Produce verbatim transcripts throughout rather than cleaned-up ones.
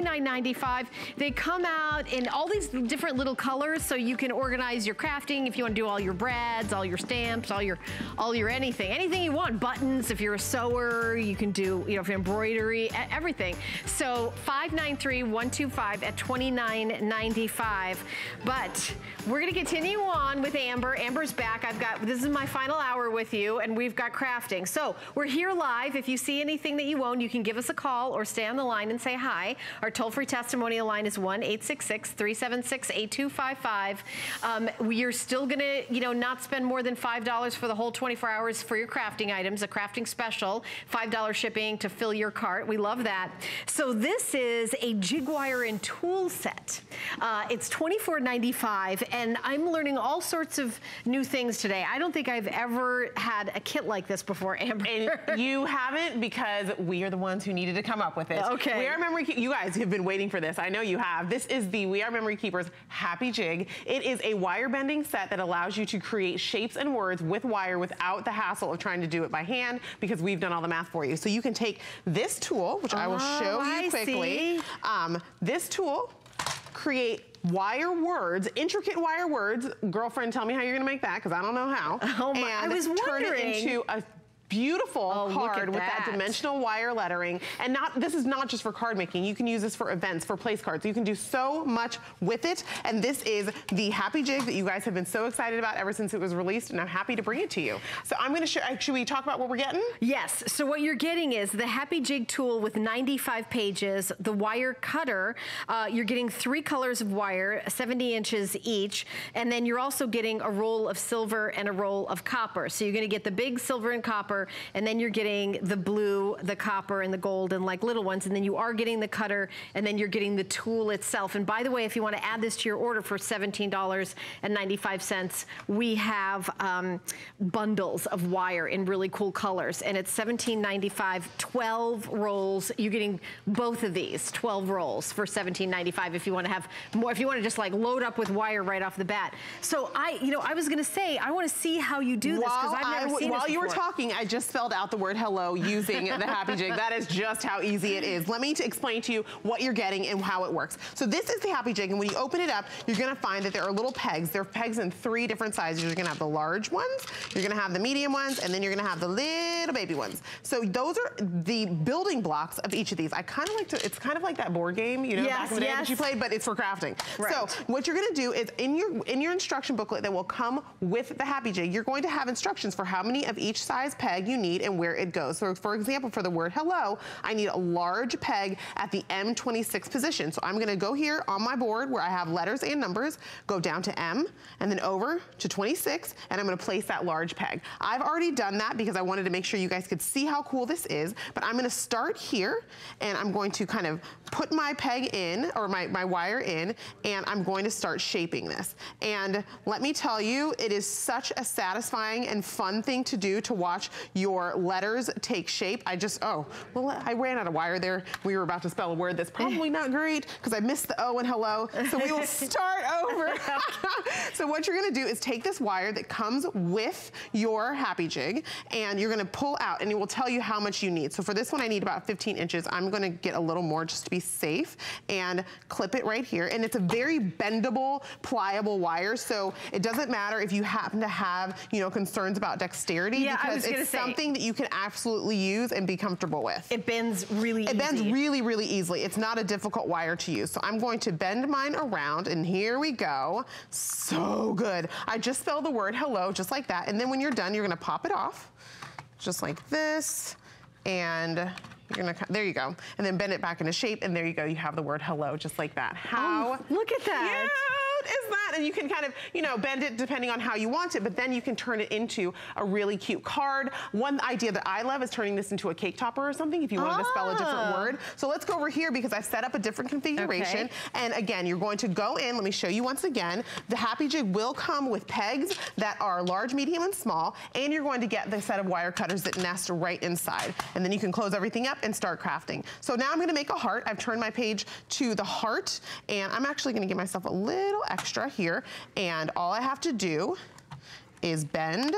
nine ninety-five. They come out in all these different little colors, so you can organize your crafting if you want to do all your brads, all your stamps, all your all your anything. Anything you want. Buttons, if you're a sewer, you can do, you know, if you're embroidery, everything. So five nine three, one two five at twenty-nine ninety-five. But we're gonna continue on with Amber. Amber's back. I've got, this is my final hour with you, and we've got crafting. So we're here live. If you see anything that you own, you can give us a call or stay on the line and say hi. Our toll-free testimonial line is one eight six six, three seven six, eight two five five. Um, you're still gonna, you know, not spend more than five dollars for the whole twenty-four hours for your crafting items, a crafting special, five dollar shipping to fill your cart. We love that. So this is a jig wire and tool set. Uh, it's twenty-four ninety-five, and I'm learning all sorts of new things today. I don't think I've ever had a kit like this before, Amber. And you haven't, because we are the ones who needed to come up with it. Okay. We Are Memory Keepers, you guys have been waiting for this. I know you have. This is the We Are Memory Keepers Happy Jig. It is a wire bending set that allows you to create shapes and words with wire without the hassle of trying to do it by hand, because we've done all the math for you. So you can take this tool, which oh, I will show you I quickly. Um, this tool, create wire words, intricate wire words. Girlfriend, tell me how you're gonna make that, because I don't know how. Oh my, and I was wondering. Turn it into a beautiful oh, card with that. that dimensional wire lettering. And not, this is not just for card making. You can use this for events, for place cards. You can do so much with it. And this is the Happy Jig that you guys have been so excited about ever since it was released, and I'm happy to bring it to you. So I'm gonna show, should we talk about what we're getting? Yes, so what you're getting is the Happy Jig tool with ninety-five pages, the wire cutter. Uh, you're getting three colors of wire, seventy inches each. And then you're also getting a roll of silver and a roll of copper. So you're gonna get the big silver and copper, and then you're getting the blue, the copper, and the gold, and like little ones, and then you are getting the cutter, and then you're getting the tool itself. And by the way, if you want to add this to your order for seventeen ninety-five, we have um, bundles of wire in really cool colors, and it's seventeen ninety-five, twelve rolls. You're getting both of these, twelve rolls for seventeen ninety-five. If you want to have more, if you want to just like load up with wire right off the bat. So I, you know, I was gonna say I want to see how you do this, because I've never I, seen while this you were talking. I just spelled out the word hello using the Happy Jig. That is just how easy it is. Let me to explain to you what you're getting and how it works. So this is the Happy Jig, and when you open it up, you're gonna find that there are little pegs. There are pegs in three different sizes. You're gonna have the large ones, you're gonna have the medium ones, and then you're gonna have the little baby ones. So those are the building blocks of each of these. I kind of like to, it's kind of like that board game, you know, yes, back in the yes. day that you played, but it's for crafting. Right. So what you're gonna do is in your, in your instruction booklet that will come with the Happy Jig, you're going to have instructions for how many of each size peg you need and where it goes. So for example, for the word hello, I need a large peg at the M twenty-six position. So I'm gonna go here on my board where I have letters and numbers, go down to M and then over to twenty-six, and I'm gonna place that large peg. I've already done that because I wanted to make sure you guys could see how cool this is, but I'm gonna start here and I'm going to kind of put my peg in, or my, my wire in, and I'm going to start shaping this. And let me tell you, it is such a satisfying and fun thing to do, to watch your letters take shape. I just, oh, well, I ran out of wire there. We were about to spell a word that's probably not great because I missed the O in hello. So we will start over. So what you're gonna do is take this wire that comes with your Happy Jig, and you're gonna pull out, and it will tell you how much you need. So for this one, I need about fifteen inches. I'm gonna get a little more just to be safe, and clip it right here. And it's a very bendable, pliable wire. So it doesn't matter if you happen to have, you know, concerns about dexterity, yeah, because it's something that you can absolutely use and be comfortable with. It bends really easily. It bends really, really easily. It's not a difficult wire to use. So I'm going to bend mine around, and here we go. So good. I just spelled the word hello just like that. And then when you're done, you're gonna pop it off just like this, and you're gonna, there you go. And then bend it back into shape, and there you go. You have the word hello just like that. How oh, look at that. Cute. Is that, and you can kind of, you know, bend it depending on how you want it, but then you can turn it into a really cute card. One idea that I love is turning this into a cake topper or something if you wanted oh. to spell a different word. So let's go over here, because I've set up a different configuration. Okay. And again, you're going to go in, let me show you once again, the Happy Jig will come with pegs that are large, medium, and small, and you're going to get the set of wire cutters that nest right inside. And then you can close everything up and start crafting. So now I'm gonna make a heart. I've turned my page to the heart, and I'm actually gonna give myself a little extra here, and all I have to do is bend,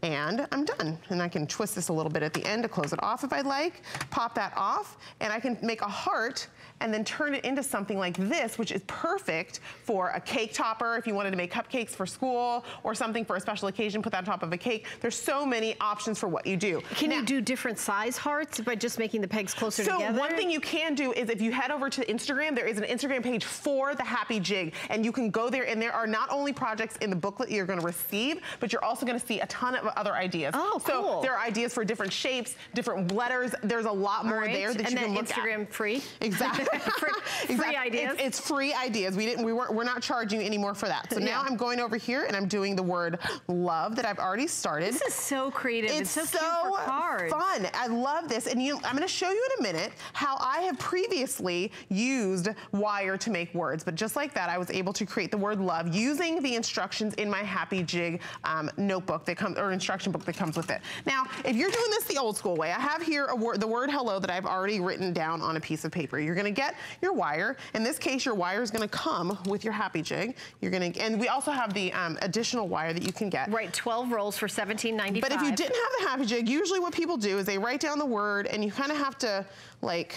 and I'm done. And I can twist this a little bit at the end to close it off if I'd like, pop that off, and I can make a heart and then turn it into something like this, which is perfect for a cake topper if you wanted to make cupcakes for school or something for a special occasion, put that on top of a cake. There's so many options for what you do. Can now, you do different size hearts by just making the pegs closer so together? So one thing you can do is if you head over to Instagram, there is an Instagram page for the Happy Jig, and you can go there, and there are not only projects in the booklet you're gonna receive, but you're also gonna see a ton of other ideas. Oh, cool. So there are ideas for different shapes, different letters. There's a lot more right. there that and you can look Instagram at. Free. Exactly. free, exactly. Free ideas. It's, it's free ideas. We didn't, we weren't, we're not charging you any more for that. So yeah. now I'm going over here and I'm doing the word love that I've already started. This is so creative. It's, it's so, so cute for cards. Fun. I love this. And you, I'm gonna show you in a minute how I have previously used wire to make words, but just like that, I was able to create the word love using the instructions in my Happy Jig um, notebook that comes, or instruction book that comes with it. Now, if you're doing this the old school way, I have here a word, the word hello that I've already written down on a piece of paper. You're gonna get your wire. In this case, your wire is gonna come with your Happy Jig. You're gonna, and we also have the um, additional wire that you can get. Right, twelve rolls for seventeen ninety-five. But if you didn't have the Happy Jig, usually what people do is they write down the word, and you kind of have to, like,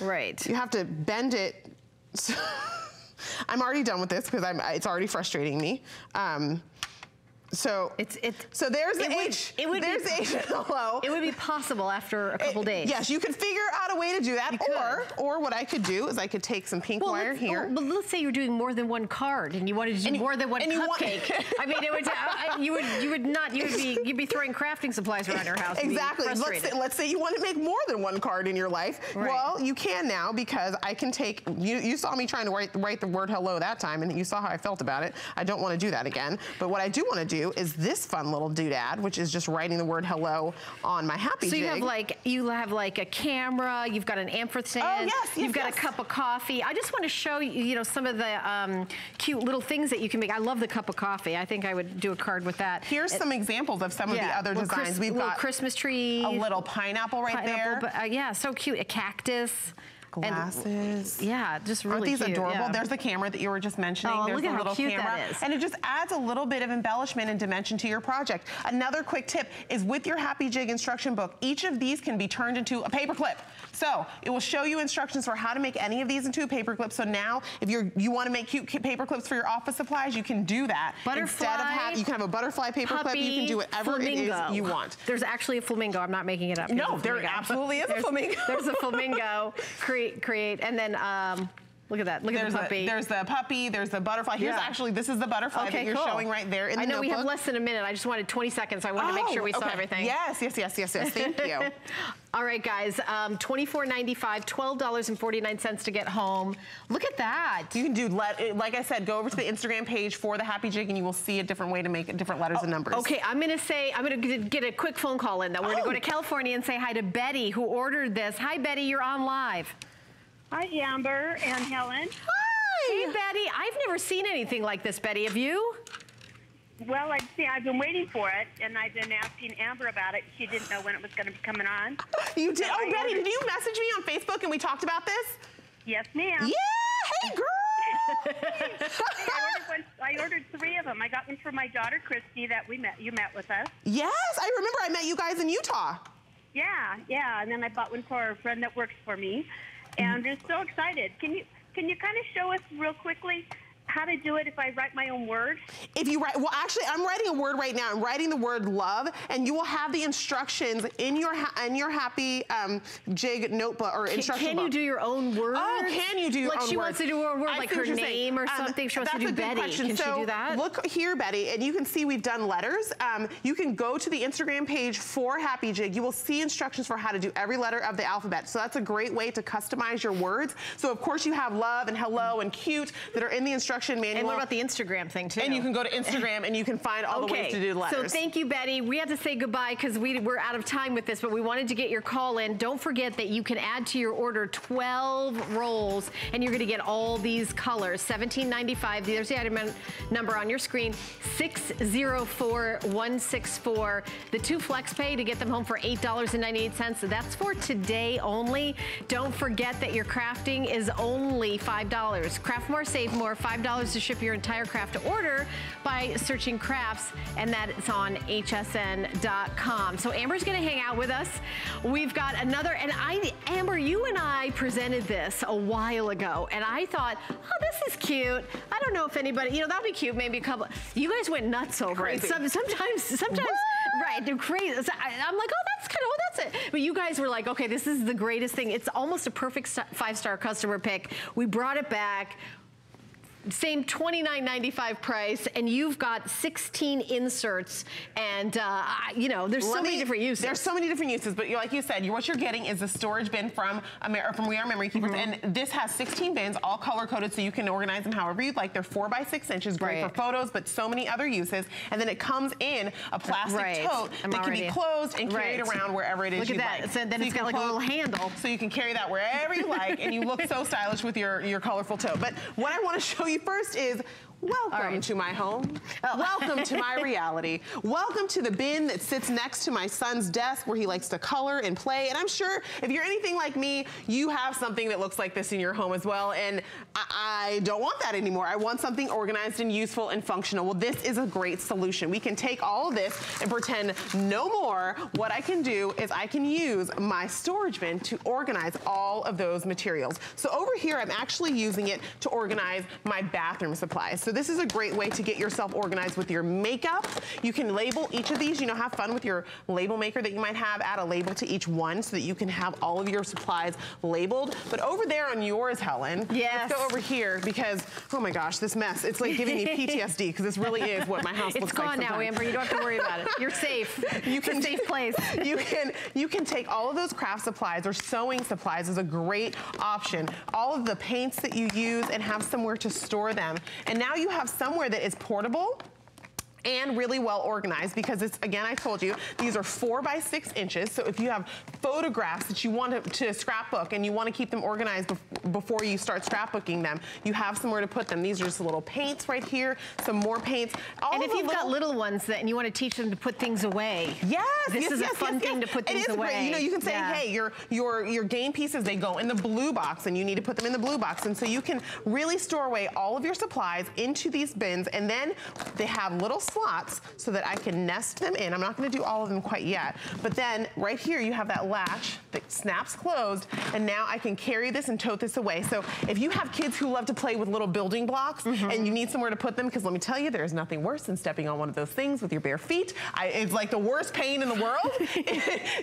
right. You have to bend it. So I'm already done with this because I'm. It's already frustrating me. Um, So it's it's so there's the H. It would there's be, H hello. It would be possible after a couple it, days. Yes, you could figure out a way to do that, you or could. or what I could do is I could take some pink well, wire here. Well, but let's say you're doing more than one card and you wanted to do and more you, than one cupcake. Want, I mean, it would I, you would you would not you would be you'd be throwing crafting supplies around your house. Exactly. Let's say, let's say you want to make more than one card in your life. Right. Well, you can now because I can take you. You saw me trying to write write the word hello that time, and you saw how I felt about it. I don't want to do that again. But what I do want to do is this fun little doodad, which is just writing the word hello on my Happy Jig. So you have like you have like a camera, you've got an ampersand, oh, yes, yes, you've got yes. a cup of coffee. I just want to show you, you know, some of the um, cute little things that you can make. I love the cup of coffee. I think I would do a card with that. Here's it, some examples of some yeah, of the other designs. Chris, We've got Christmas tree, a little pineapple right pineapple, there. But, uh, yeah, so cute. A cactus. Glasses. And, yeah, just really Aren't these cute, adorable? Yeah. There's the camera that you were just mentioning. Oh, There's look at a little how cute camera. That is. And it just adds a little bit of embellishment and dimension to your project. Another quick tip is with your Happy Jig instruction book, each of these can be turned into a paper clip. So it will show you instructions for how to make any of these into a paper clip. So now if you're you want to make cute paper clips for your office supplies, you can do that. Butterfly. Instead of have, you can have a butterfly paper puppy, clip. You can do whatever flamingo. It is you want. There's actually a flamingo. I'm not making it up. There's no, there absolutely is a flamingo. There's, there's a flamingo. Create and then um, look at that. Look there's at the puppy. A, there's the puppy. There's the butterfly. Here's yeah. actually this is the butterfly okay, that you're cool. showing right there in the I know notebook. We have less than a minute. I just wanted twenty seconds. So I wanted oh, to make sure we okay. saw everything. Yes, yes, yes, yes, yes. Thank you. All right, guys. Um, twenty-four ninety-five, twelve forty-nine to get home. Look at that. You can do let, like I said. Go over to the Instagram page for the Happy Jig, and you will see a different way to make it, different letters oh, and numbers. Okay, I'm gonna say I'm gonna get a quick phone call in. Though we're oh. gonna go to California and say hi to Betty, who ordered this. Hi, Betty. You're on live. Hi, Amber and Helen. Hi! Hey, Betty. I've never seen anything like this, Betty. Have you? Well, I've seen, I've been waiting for it, and I've been asking Amber about it. She didn't know when it was going to be coming on. You did? So oh, I Betty, did you message me on Facebook and we talked about this? Yes, ma'am. Yeah! Hey, girl! I, ordered one, I ordered three of them. I got one for my daughter, Christy, that we met. you met with us. Yes! I remember I met you guys in Utah. Yeah, yeah. And then I bought one for a friend that works for me. And I'm just so excited. Can you can you kind of show us real quickly how to do it if I write my own word? If you write, well, actually, I'm writing a word right now. I'm writing the word love, and you will have the instructions in your in your Happy um, Jig notebook or can, instruction Can book. You do your own word? Oh, can you do your like own word? Like she wants to do her word, I like her name or something. Um, she wants to do Betty. Question. Can so she do that? Look here, Betty, and you can see we've done letters. Um, you can go to the Instagram page for Happy Jig. You will see instructions for how to do every letter of the alphabet. So that's a great way to customize your words. So of course you have love and hello and cute that are in the instructions. Manual. And what about the Instagram thing too? And you can go to Instagram and you can find all okay. the ways to do the letters. So thank you, Betty. We have to say goodbye because we, we're out of time with this, but we wanted to get your call in. Don't forget that you can add to your order twelve rolls and you're gonna get all these colors. seventeen ninety-five, there's the item number on your screen, six zero four one six four. The two flex pay to get them home for eight ninety-eight. So that's for today only. Don't forget that your crafting is only five dollars. Craft more, save more, five dollars. dollars to ship your entire craft to order by searching crafts, and that is on H S N dot com. So Amber's gonna hang out with us. We've got another, and I, Amber, you and I presented this a while ago, and I thought, oh, this is cute. I don't know if anybody, you know, that'll be cute, maybe a couple. You guys went nuts over crazy. It. Some, sometimes, sometimes, what? Right, they're crazy. So I, I'm like, oh, that's kind of, oh, that's it. But you guys were like, okay, this is the greatest thing. It's almost a perfect five-star customer pick. We brought it back. Same twenty-nine ninety-five price, and you've got sixteen inserts, and uh, you know there's so many different uses. There's so many different uses, but like you said, what you're getting is a storage bin from Amer from We Are Memory Keepers, mm-hmm. and this has sixteen bins, all color coded, so you can organize them however you'd like. They're four by six inches, great right. for photos, but so many other uses. And then it comes in a plastic right. tote I'm that already. Can be closed and carried right. around wherever it is. Look at you that. Like. So then so it's got like a little handle, so you can carry that wherever you like, and you look so stylish with your your colorful tote. But what I want to show you first is welcome right. to my home, oh. welcome to my reality, welcome to the bin that sits next to my son's desk where he likes to color and play. And I'm sure if you're anything like me, you have something that looks like this in your home as well, and I, I don't want that anymore. I want something organized and useful and functional. Well, this is a great solution. We can take all of this and pretend no more. What I can do is I can use my storage bin to organize all of those materials. So over here, I'm actually using it to organize my bathroom supplies. So this is a great way to get yourself organized with your makeup. You can label each of these, you know, have fun with your label maker that you might have, add a label to each one so that you can have all of your supplies labeled. But over there on yours, Helen, yes. let's go over here because, oh my gosh, this mess, it's like giving me P T S D because this really is what my house looks like. It's gone now, Amber, you don't have to worry about it. You're safe, you can, it's a safe place. you, can, you can take all of those craft supplies or sewing supplies is a great option. All of the paints that you use and have somewhere to store them. And now you have somewhere that is portable and really well organized because it's, again, I told you, these are four by six inches. So if you have photographs that you want to, to scrapbook and you want to keep them organized bef before you start scrapbooking them, you have somewhere to put them. These are just little paints right here, some more paints. All and if you've little got little ones that, and you want to teach them to put things away. Yes, This yes, is yes, a fun yes, thing yes. to put things away. Great. You know, you can say, yeah. hey, your, your, your game pieces, they go in the blue box and you need to put them in the blue box. And so you can really store away all of your supplies into these bins, and then they have little slots so that I can nest them in. I'm not going to do all of them quite yet, but then right here you have that latch that snaps closed, and now I can carry this and tote this away. So if you have kids who love to play with little building blocks mm-hmm. and you need somewhere to put them, because let me tell you, there's nothing worse than stepping on one of those things with your bare feet. I, it's like the worst pain in the world.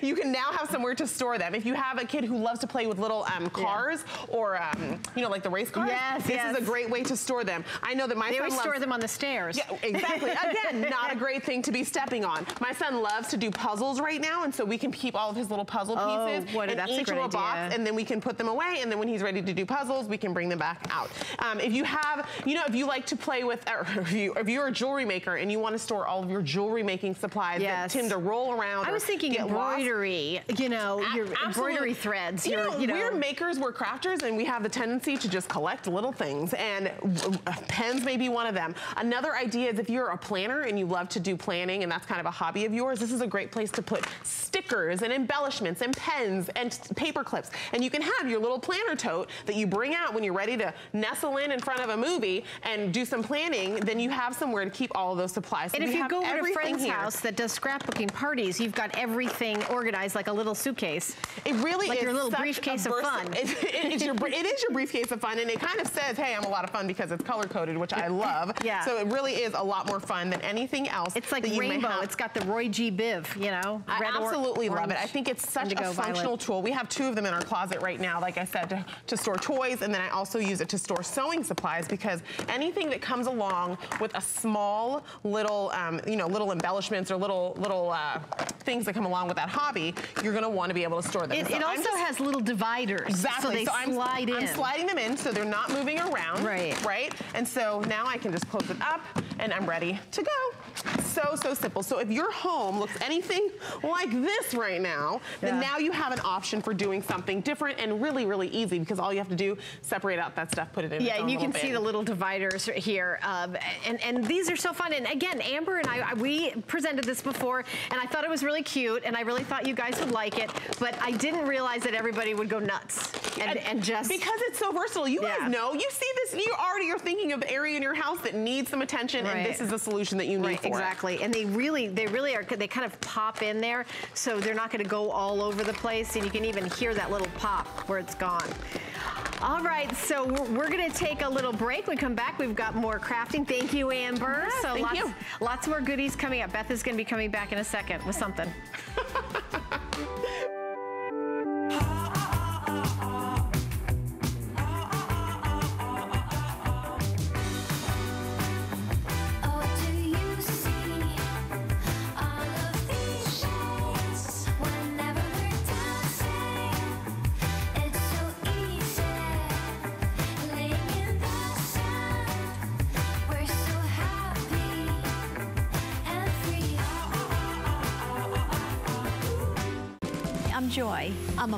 You can now have somewhere to store them. If you have a kid who loves to play with little um, cars yeah. or um, you know, like the race cars, yes, this yes. is a great way to store them. I know that my they son always loves store them on the stairs. Yeah, exactly. Again, not a great thing to be stepping on. My son loves to do puzzles right now, and so we can keep all of his little puzzle pieces oh, what, in each little idea. box, and then we can put them away, and then when he's ready to do puzzles, we can bring them back out. Um, if you have, you know, if you like to play with, or if, you, if you're a jewelry maker and you want to store all of your jewelry making supplies yes. that tend to roll around. I was thinking embroidery, lost. you know, a your embroidery threads. You, your, know, you know, we're makers, we're crafters, and we have the tendency to just collect little things, and pens may be one of them. Another idea is if you're a planner and you love to do planning and that's kind of a hobby of yours, this is a great place to put stickers and embellishments and pens and paper clips, and you can have your little planner tote that you bring out when you're ready to nestle in in front of a movie and do some planning. Then you have somewhere to keep all of those supplies. So and if you go to a friend's here. house that does scrapbooking parties, you've got everything organized like a little suitcase. It really like is your little briefcase of fun. It, it, it's your, it is your briefcase of fun, and it kind of says, hey, I'm a lot of fun because it's color coded, which I love. Yeah. So it really is a lot more fun than anything else. It's like rainbow. It's got the Roy G. Biv, you know. I absolutely love it. I think it's such a functional tool. We have two of them in our closet right now, like I said, to, to store toys, and then I also use it to store sewing supplies, because anything that comes along with a small little, um, you know, little embellishments or little little uh, things that come along with that hobby, you're going to want to be able to store them. It, so it also just, has little dividers. Exactly. So they so slide I'm, in. I'm sliding them in so they're not moving around. Right. Right? And so now I can just close it up, and I'm ready to to go. So, so simple. So if your home looks anything like this right now, yeah. then now you have an option for doing something different and really, really easy, because all you have to do, separate out that stuff, put it in. Yeah, and you can bin. see the little dividers right here. Um, and, and these are so fun. And again, Amber and I, we presented this before, and I thought it was really cute, and I really thought you guys would like it, but I didn't realize that everybody would go nuts and, and, and just... Because it's so versatile. You yeah. guys know. You see this, you already are thinking of the area in your house that needs some attention, right. and this is a solution that you need right, for exactly. it. And they really, they really are, they kind of pop in there, so they're not going to go all over the place, and you can even hear that little pop where it's gone. All right, so we're, we're going to take a little break. When we come back, we've got more crafting. Thank you, Amber. Yes, so thank lots, you. lots more goodies coming up. Beth is going to be coming back in a second with something. Joy. I'm a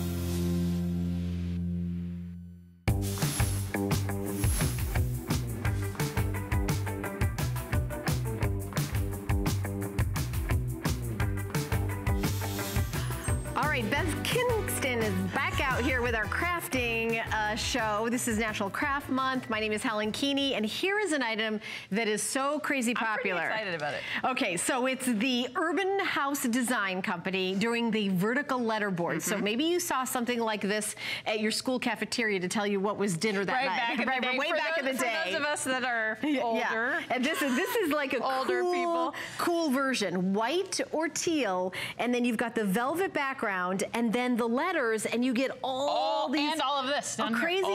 Show. This is National Craft Month. My name is Helen Keaney, and here is an item that is so crazy popular. I'm pretty excited about it. Okay, so it's the Urban House Design Company doing the vertical letterboard. Mm-hmm. So maybe you saw something like this at your school cafeteria to tell you what was dinner that right night. Back in right, the day. Way for back those, in the day. For those of us that are older. Yeah. And this is this is like a older cool, people. cool version, white or teal, and then you've got the velvet background, and then the letters, and you get all, all these and all of this. Crazy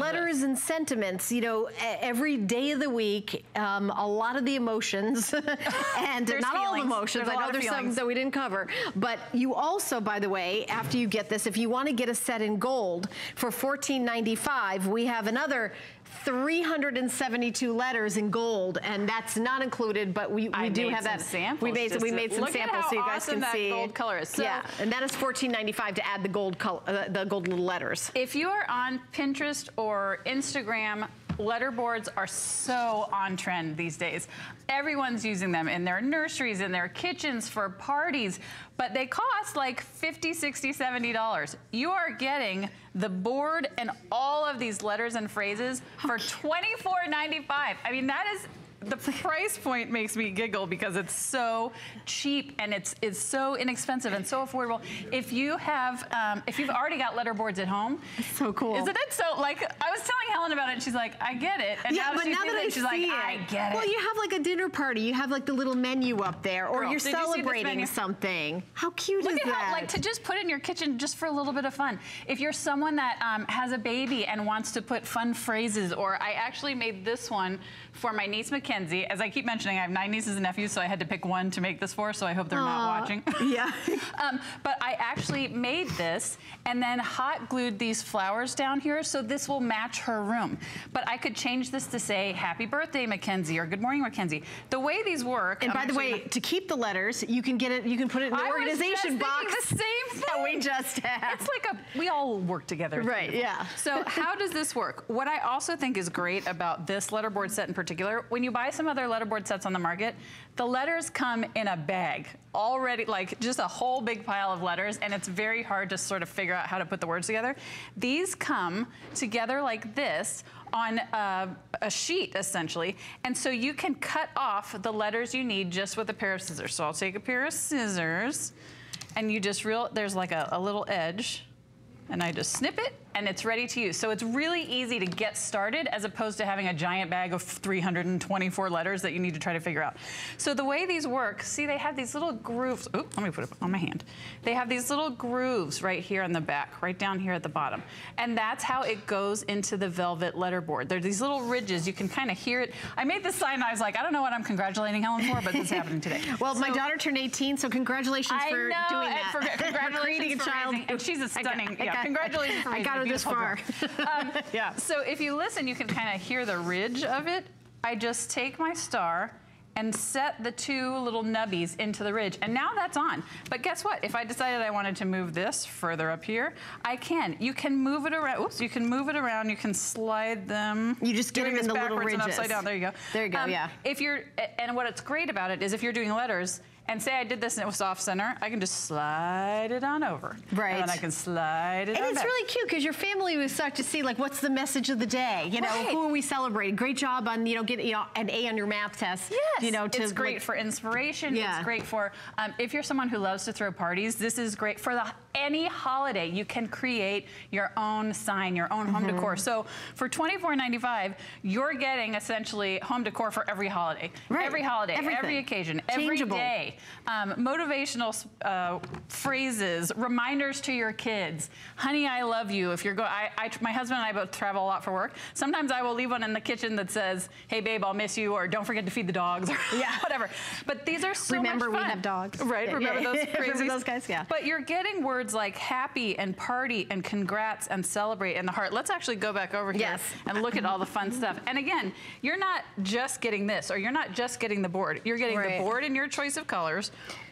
letters and sentiments, you know, every day of the week, um, a lot of the emotions, and there's not feelings. all emotions, there's I know there's some that we didn't cover, but you also, by the way, after you get this, if you want to get a set in gold for fourteen ninety-five, we have another three hundred seventy-two letters in gold, and that's not included, but we, we do have that. Samples, we made, we made some samples so you guys awesome can see. Look at how awesome that gold color is. So yeah, and that is fourteen ninety-five to add the gold, color, uh, the gold little letters. If you are on Pinterest or Instagram, letterboards are so on trend these days. Everyone's using them in their nurseries, in their kitchens, for parties, but they cost like fifty, sixty, seventy dollars. You are getting the board and all of these letters and phrases for twenty-four ninety-five. I mean, that is... The price point makes me giggle because it's so cheap, and it's it's so inexpensive and so affordable. If you have, um, if you've already got letterboards at home, it's so cool, isn't it? So like, I was telling Helen about it. She's like, I get it. And yeah, now but now that I she's see like, it, I get it. Well, you have like a dinner party. You have like the little menu up there, or Girl, you're celebrating you something. How cute Look is at that? How, like to just put it in your kitchen just for a little bit of fun. If you're someone that um, has a baby and wants to put fun phrases, or I actually made this one for my niece McKenna. As I keep mentioning, I have nine nieces and nephews, so I had to pick one to make this for, so I hope they're Aww. not watching. Yeah. um, but I actually made this and then hot glued these flowers down here, so this will match her room. But I could change this to say, happy birthday, Mackenzie, or good morning, Mackenzie. The way these work... And I'm by the way, to keep the letters, you can get it, you can put it in the I organization box. the same thing. we just have. It's like a, we all work together. Right, yeah. So how does this work? What I also think is great about this letterboard set in particular, when you buy some other letterboard sets on the market, the letters come in a bag already, like just a whole big pile of letters, and it's very hard to sort of figure out how to put the words together. These come together like this on a, a sheet, essentially, and so you can cut off the letters you need just with a pair of scissors. So I'll take a pair of scissors, and you just reel, there's like a, a little edge, and I just snip it, and it's ready to use. So it's really easy to get started as opposed to having a giant bag of three hundred twenty-four letters that you need to try to figure out. So the way these work, see, they have these little grooves. Oop, let me put it on my hand. They have these little grooves right here in the back, right down here at the bottom. And that's how it goes into the velvet letterboard. There are these little ridges. You can kind of hear it. I made this sign and I was like, I don't know what I'm congratulating Helen for, but this is happening today. Well, so, my daughter turned eighteen, so congratulations I for know, doing that. For, congratulations for, for child. Raising, and she's a stunning, I got, I yeah, got, congratulations I, for raising I got her this far. um, yeah. So if you listen, you can kind of hear the ridge of it. I just take my star and set the two little nubbies into the ridge, and now that's on. But guess what? If I decided I wanted to move this further up here, I can. You can move it around. Oops, you can move it around. You can slide them. You just get them in the little ridges. And upside down. There you go. There you go, um, yeah. If you're, and what it's great about it is if you're doing letters, and say I did this and it was off center, I can just slide it on over. Right. And then I can slide it and on And it's back. Really cute because your family would start to see, like, what's the message of the day? You know, right. Who are we celebrating? Great job on, you know, getting you know, an A on your math test. Yes. You know, to, it's great like, for inspiration. Yeah. It's great for, um, if you're someone who loves to throw parties, this is great for the any holiday. You can create your own sign, your own home mm-hmm. decor. So for twenty-four ninety-five, you're getting essentially home decor for every holiday. Right. Every holiday, Everything. every occasion, Changeable. every day. Um, motivational uh, phrases, reminders to your kids. Honey, I love you. If you're go, I, I, my husband and I both travel a lot for work. Sometimes I will leave one in the kitchen that says, "Hey, babe, I'll miss you," or "Don't forget to feed the dogs," or yeah. whatever. But these are so remember much fun. we have dogs, right? Yeah, remember yeah, those yeah. crazy those guys, yeah. But you're getting words like happy and party and congrats and celebrate in the heart. Let's actually go back over here yes. and look at all the fun stuff. And again, you're not just getting this, or you're not just getting the board. You're getting right. the board and your choice of color.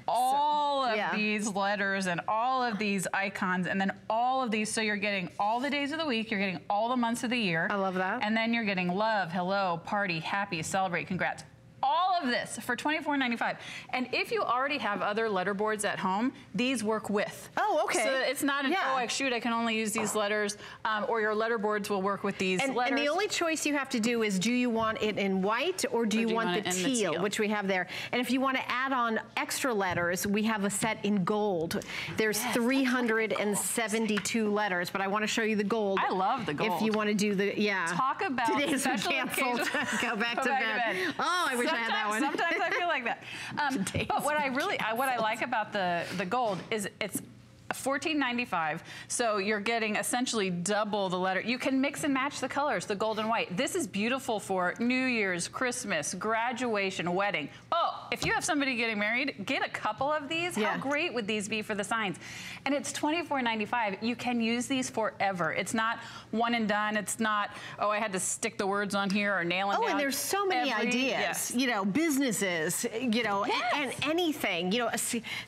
all so, of yeah. these letters and all of these icons and then all of these, so you're getting all the days of the week, you're getting all the months of the year. I love that. And then you're getting love, hello, party, happy, celebrate, congrats. All of this for twenty-four ninety-five. And if you already have other letter boards at home, these work with. Oh, okay. So it's not an, yeah. oh, shoot, I can only use these letters, um, or your letter boards will work with these and, letters. And the only choice you have to do is, do you want it in white or do, or you, do you want, want the, teal, the teal, which we have there. And if you want to add on extra letters, we have a set in gold. There's yes, three hundred seventy-two gold. letters, but I want to show you the gold. I love the gold. If you want to do the, yeah. Talk about Today's special canceled. Go back go to back bed. bed. Oh, I wish Sometimes, that one. sometimes I feel like that. Um, but what I really, I, what I like about the the gold is it's fourteen ninety-five. So you're getting essentially double the letter. You can mix and match the colors, the gold and white. This is beautiful for New Year's, Christmas, graduation, wedding. Oh, if you have somebody getting married, get a couple of these. Yeah. How great would these be for the signs? And it's twenty-four ninety-five. You can use these forever. It's not one and done. It's not, oh, I had to stick the words on here or nail it oh, down. Oh, and there's so many Every, ideas. Yes. You know, businesses, you know, yes. and, and anything, you know,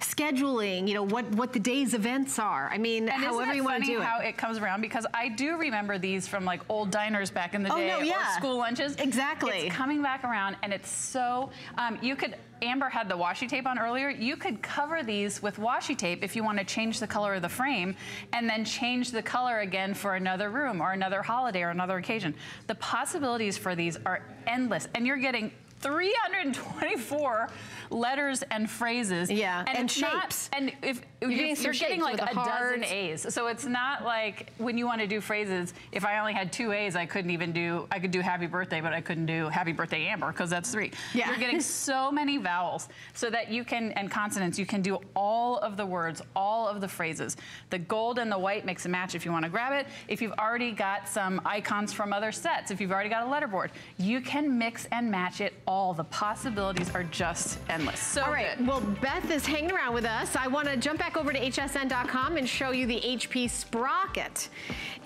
scheduling, you know, what, what the day's available. Are. I mean, and however you want to do it. Isn't it funny how it comes around? Because I do remember these from like old diners back in the oh, day no, yeah. or school lunches. Exactly. It's coming back around and it's so, um, you could, Amber had the washi tape on earlier. You could cover these with washi tape if you want to change the color of the frame and then change the color again for another room or another holiday or another occasion. The possibilities for these are endless and you're getting three hundred twenty-four letters and phrases. Yeah, and, and shapes. Not, and if you're, you're, you're getting like a dozen A's, so it's not like when you want to do phrases. If I only had two A's, I couldn't even do. I could do Happy Birthday, but I couldn't do Happy Birthday Amber because that's three. Yeah, you're getting so many vowels, so that you can and consonants. You can do all of the words, all of the phrases. The gold and the white mix and match. If you want to grab it, if you've already got some icons from other sets, if you've already got a letter board, you can mix and match it. All the possibilities are just endless. So all right, good. Well, Beth is hanging around with us. I want to jump back over to H S N dot com and show you the H P Sprocket.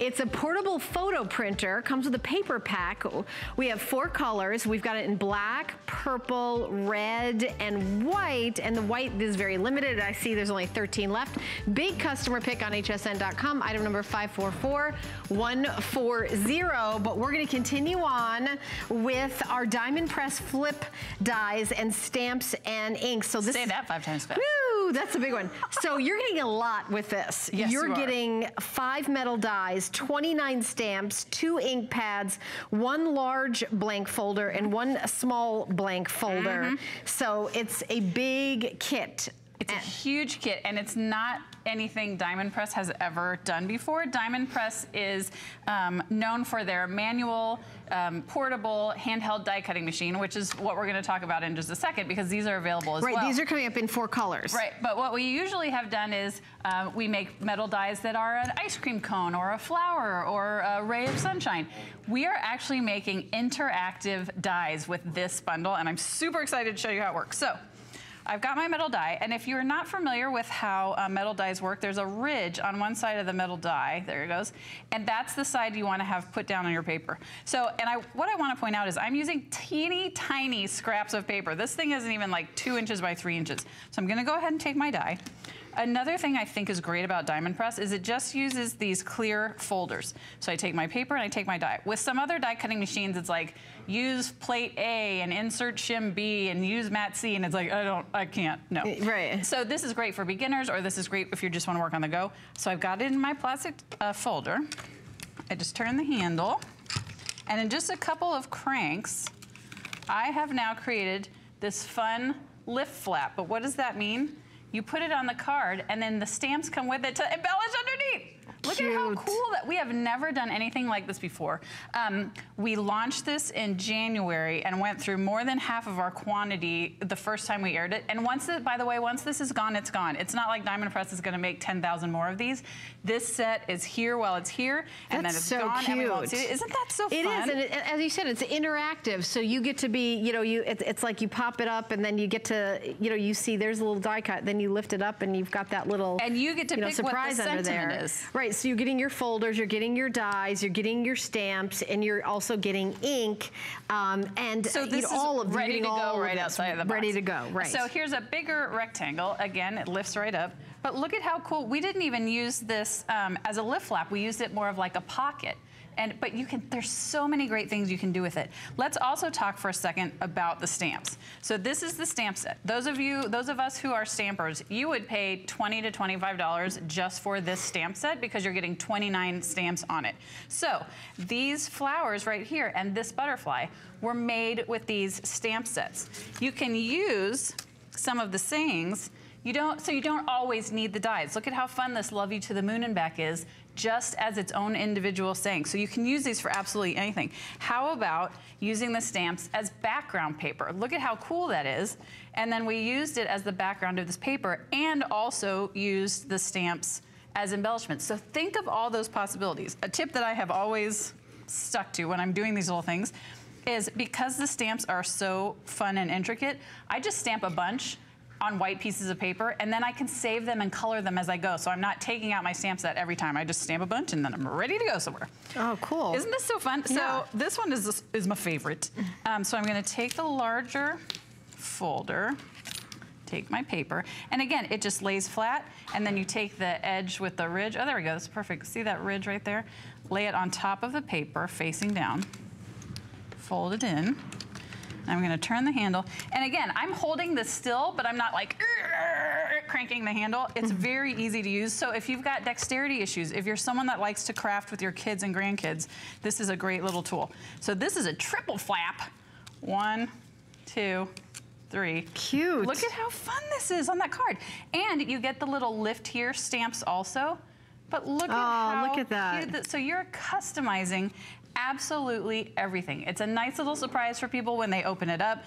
It's a portable photo printer, comes with a paper pack. We have four colors. We've got it in black, purple, red, and white. And the white is very limited. I see there's only thirteen left. Big customer pick on H S N dot com, item number five four four one four zero. But we're going to continue on with our Diamond Press flip dies and stamps and inks. So this say that five times fast. Woo, that's a big one. So you're getting a lot with this. Yes, you're you getting five metal dies, twenty-nine stamps, two ink pads, one large blank folder, and one small blank folder. Mm-hmm. So it's a big kit. It's and a huge kit, and it's not anything Diamond Press has ever done before. Diamond Press is um, known for their manual, um, portable, handheld die cutting machine, which is what we're going to talk about in just a second, because these are available as right, well. Right, these are coming up in four colors. Right, but what we usually have done is uh, we make metal dies that are an ice cream cone or a flower or a ray of sunshine. We are actually making interactive dies with this bundle, and I'm super excited to show you how it works. So, I've got my metal die, and if you're not familiar with how uh, metal dies work, there's a ridge on one side of the metal die, there it goes, and that's the side you want to have put down on your paper. So, and I, what I want to point out is I'm using teeny tiny scraps of paper. This thing isn't even like two inches by three inches. So I'm going to go ahead and take my die. Another thing I think is great about Diamond Press is it just uses these clear folders. So I take my paper and I take my die. With some other die cutting machines, it's like use plate A and insert shim B and use mat C, and it's like, I don't, I can't, no. Right. So this is great for beginners, or this is great if you just want to work on the go. So I've got it in my plastic uh, folder. I just turn the handle, and in just a couple of cranks, I have now created this fun lift flap. But what does that mean? You put it on the card, and then the stamps come with it to embellish underneath. Look Cute. At how cool that, we have never done anything like this before. Um, we launched this in January and went through more than half of our quantity the first time we aired it. And once it, by the way, once this is gone, it's gone. It's not like Diamond Press is gonna make ten thousand more of these. This set is here while it's here, and That's then it's so gone cute. And we won't see it. Isn't that so fun? It is, and it, as you said, it's interactive. So you get to be, you know, you it's, it's like you pop it up and then you get to, you know, you see there's a little die cut, then you lift it up and you've got that little, and you get to you know, pick surprise what the sentiment under there. Is. Right. So you're getting your folders, you're getting your dies, you're getting your stamps, and you're also getting ink, um, and so this is all of ready to go right outside of the box. Ready to go, right. So here's a bigger rectangle. Again, it lifts right up. But look at how cool. We didn't even use this um, as a lift flap. We used it more of like a pocket. And, but you can, there's so many great things you can do with it. Let's also talk for a second about the stamps. So this is the stamp set. Those of you, those of us who are stampers, you would pay twenty to twenty-five dollars just for this stamp set because you're getting twenty-nine stamps on it. So these flowers right here and this butterfly were made with these stamp sets. You can use some of the sayings. You don't, so you don't always need the dies. Look at how fun this "Love You to the Moon and Back" is, just as its own individual saying. So you can use these for absolutely anything. How about using the stamps as background paper? Look at how cool that is. And then we used it as the background of this paper and also used the stamps as embellishments. So think of all those possibilities. A tip that I have always stuck to when I'm doing these little things is because the stamps are so fun and intricate, I just stamp a bunch on white pieces of paper, and then I can save them and color them as I go. So I'm not taking out my stamp set every time. I just stamp a bunch, and then I'm ready to go somewhere. Oh, cool. Isn't this so fun? So yeah. This one is, is my favorite. Um, so I'm gonna take the larger folder, take my paper, and again, it just lays flat, and then you take the edge with the ridge. Oh, there we go, that's perfect. See that ridge right there? Lay it on top of the paper, facing down, fold it in. I'm gonna turn the handle. And again, I'm holding this still, but I'm not like cranking the handle. It's very easy to use. So if you've got dexterity issues, if you're someone that likes to craft with your kids and grandkids, this is a great little tool. So this is a triple flap. One, two, three. Cute. Look at how fun this is on that card. And you get the little lift here, stamps also. But look oh, at how look at that. Cute that. So you're customizing absolutely everything. It's a nice little surprise for people when they open it up.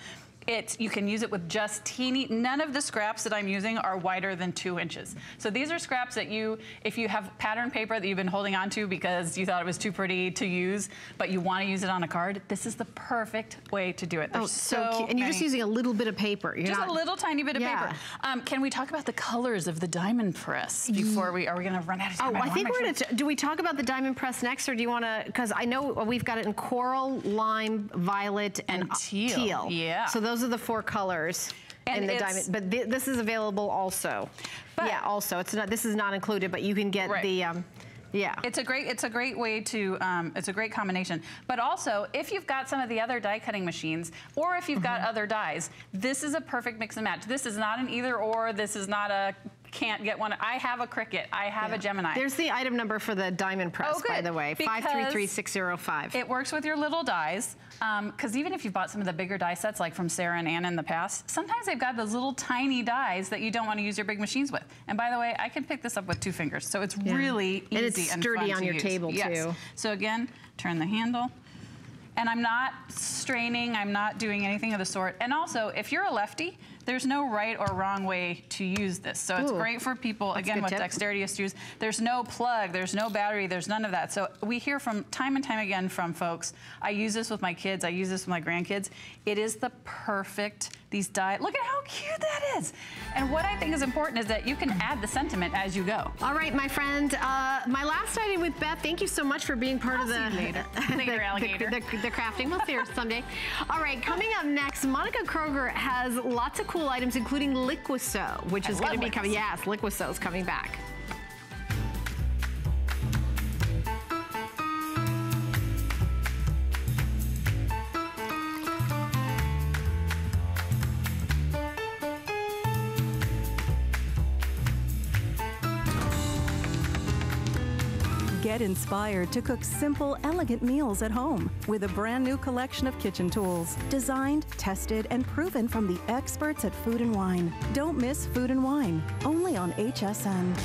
It's, you can use it with just teeny, none of the scraps that I'm using are wider than two inches. So these are scraps that you, if you have pattern paper that you've been holding on to because you thought it was too pretty to use, but you want to use it on a card, this is the perfect way to do it. There's oh, so, so cute. And you're many. Just using a little bit of paper. You're just not, a little tiny bit of yeah. paper. Um, can we talk about the colors of the Diamond Press before we, are we going to run out of time? Oh, I, I think we're going to, do we talk about the Diamond Press next, or do you want to, because I know we've got it in coral, lime, violet, and, and teal. teal. Yeah. So those Those are the four colors and in the diamond, but th this is available also. But yeah, also it's not. This is not included, but you can get right. the. Um, yeah, it's a great. It's a great way to. Um, it's a great combination. But also, if you've got some of the other die cutting machines, or if you've mm-hmm. got other dies, this is a perfect mix and match. This is not an either or. This is not a. can't get one. I have a Cricut. I have yeah. a Gemini. There's the item number for the Diamond Press, oh, by the way, five three three six zero five. It works with your little dies, because um, even if you bought some of the bigger die sets, like from Sarah and Anna in the past, sometimes they've got those little tiny dies that you don't want to use your big machines with. And by the way, I can pick this up with two fingers, so it's yeah. really easy and it's sturdy and fun on to your use. Table yes. too. So again, turn the handle. And I'm not straining, I'm not doing anything of the sort. And also, if you're a lefty, there's no right or wrong way to use this. So it's Ooh, great for people, again, with tip. dexterity issues. There's no plug, there's no battery, there's none of that. So we hear from time and time again from folks, I use this with my kids, I use this with my grandkids. It is the perfect, these die, look at how cute that is. And what I think is important is that you can add the sentiment as you go. All right, my friend, uh, my last item with Beth, thank you so much for being part I'll of the- see you later, later the, alligator. The, the, the crafting, we'll see her someday. All right, coming up next, Monica Kroger has lots of cool cool items, including LiquiSew, which I is going to be coming. Yes, LiquiSew is coming back. Get inspired to cook simple, elegant meals at home with a brand new collection of kitchen tools designed, tested, and proven from the experts at Food and Wine. Don't miss Food and Wine, only on H S N.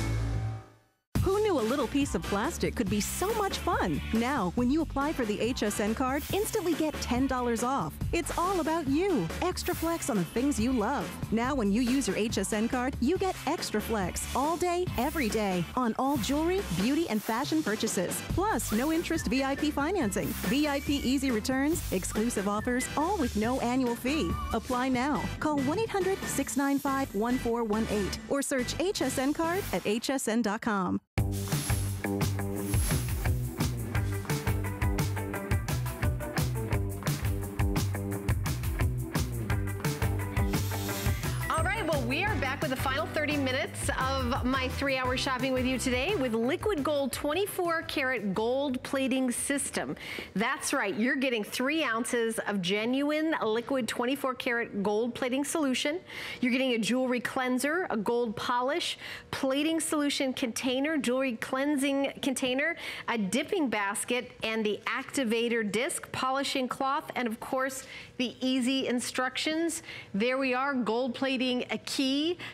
Who knew a little piece of plastic could be so much fun? Now, when you apply for the H S N card, instantly get ten dollars off. It's all about you. Extra flex on the things you love. Now, when you use your H S N card, you get extra flex all day, every day on all jewelry, beauty, and fashion purchases. Plus, no interest V I P financing, V I P easy returns, exclusive offers, all with no annual fee. Apply now. Call one eight hundred, six nine five, one four one eight or search H S N card at H S N dot com. We are back with the final thirty minutes of my three hour shopping with you today with Liquid Gold twenty-four karat gold plating system. That's right, you're getting three ounces of genuine liquid twenty-four karat gold plating solution. You're getting a jewelry cleanser, a gold polish, plating solution container, jewelry cleansing container, a dipping basket, and the activator disc, polishing cloth, and of course, the easy instructions. There we are, gold plating a key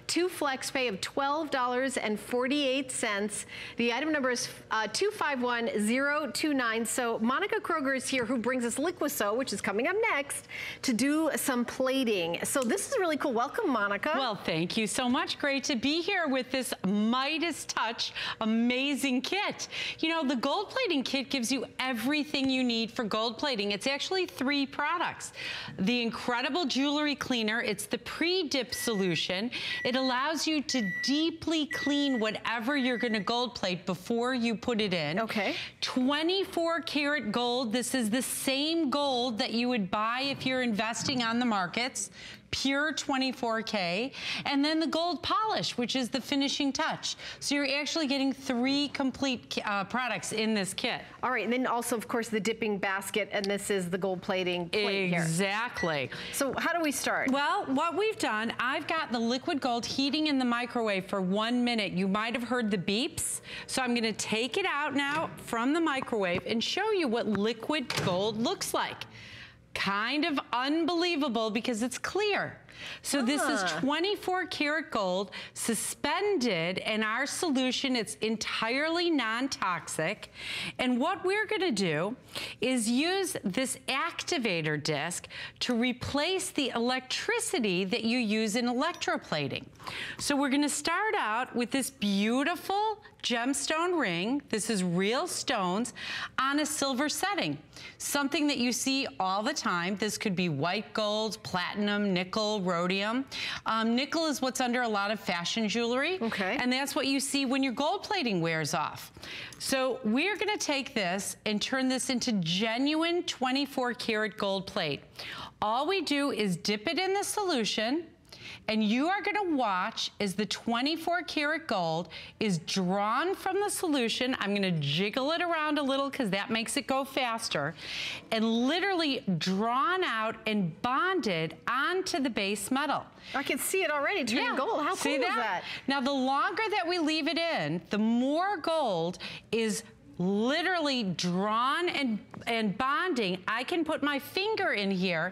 to flex pay of twelve dollars and forty-eight cents. The item number is uh, two five one zero two nine. So Monica Kroger is here, who brings us LiquiSew, which is coming up next, to do some plating. So this is really cool. Welcome, Monica. Well, thank you so much. Great to be here with this Midas Touch amazing kit. You know, the gold plating kit gives you everything you need for gold plating. It's actually three products. The incredible jewelry cleaner, it's the pre-dip solution. It allows you to deeply clean whatever you're going to gold plate before you put it in. Okay. twenty-four karat gold. This is the same gold that you would buy if you're investing on the markets. Pure twenty-four K, and then the gold polish, which is the finishing touch. So you're actually getting three complete uh, products in this kit. All right, and then also, of course, the dipping basket, and this is the gold plating plate here. Exactly. So how do we start? Well, what we've done, I've got the liquid gold heating in the microwave for one minute. You might have heard the beeps, so I'm gonna take it out now from the microwave and show you what liquid gold looks like. Kind of unbelievable because it's clear. So ah. this is twenty-four karat gold suspended in our solution. It's entirely non-toxic. And what we're gonna do is use this activator disc to replace the electricity that you use in electroplating. So we're gonna start out with this beautiful gemstone ring. This is real stones on a silver setting. Something that you see all the time. This could be white gold, platinum, nickel, rhodium. Um, nickel is what's under a lot of fashion jewelry. Okay. And that's what you see when your gold plating wears off. So we're gonna take this and turn this into genuine twenty-four karat gold plate. All we do is dip it in the solution and you are gonna watch as the twenty-four karat gold is drawn from the solution. I'm gonna jiggle it around a little because that makes it go faster, and literally drawn out and bonded onto the base metal. I can see it already turning yeah. gold. How cool is that? Now the longer that we leave it in, the more gold is literally drawn and, and bonding. I can put my finger in here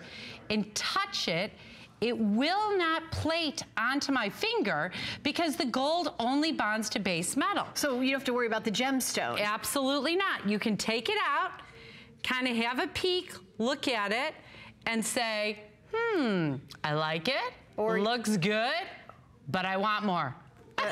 and touch it. It will not plate onto my finger because the gold only bonds to base metal. So you don't have to worry about the gemstone. Absolutely not. You can take it out, kind of have a peek, look at it, and say, hmm, I like it, or looks good, but I want more. Uh,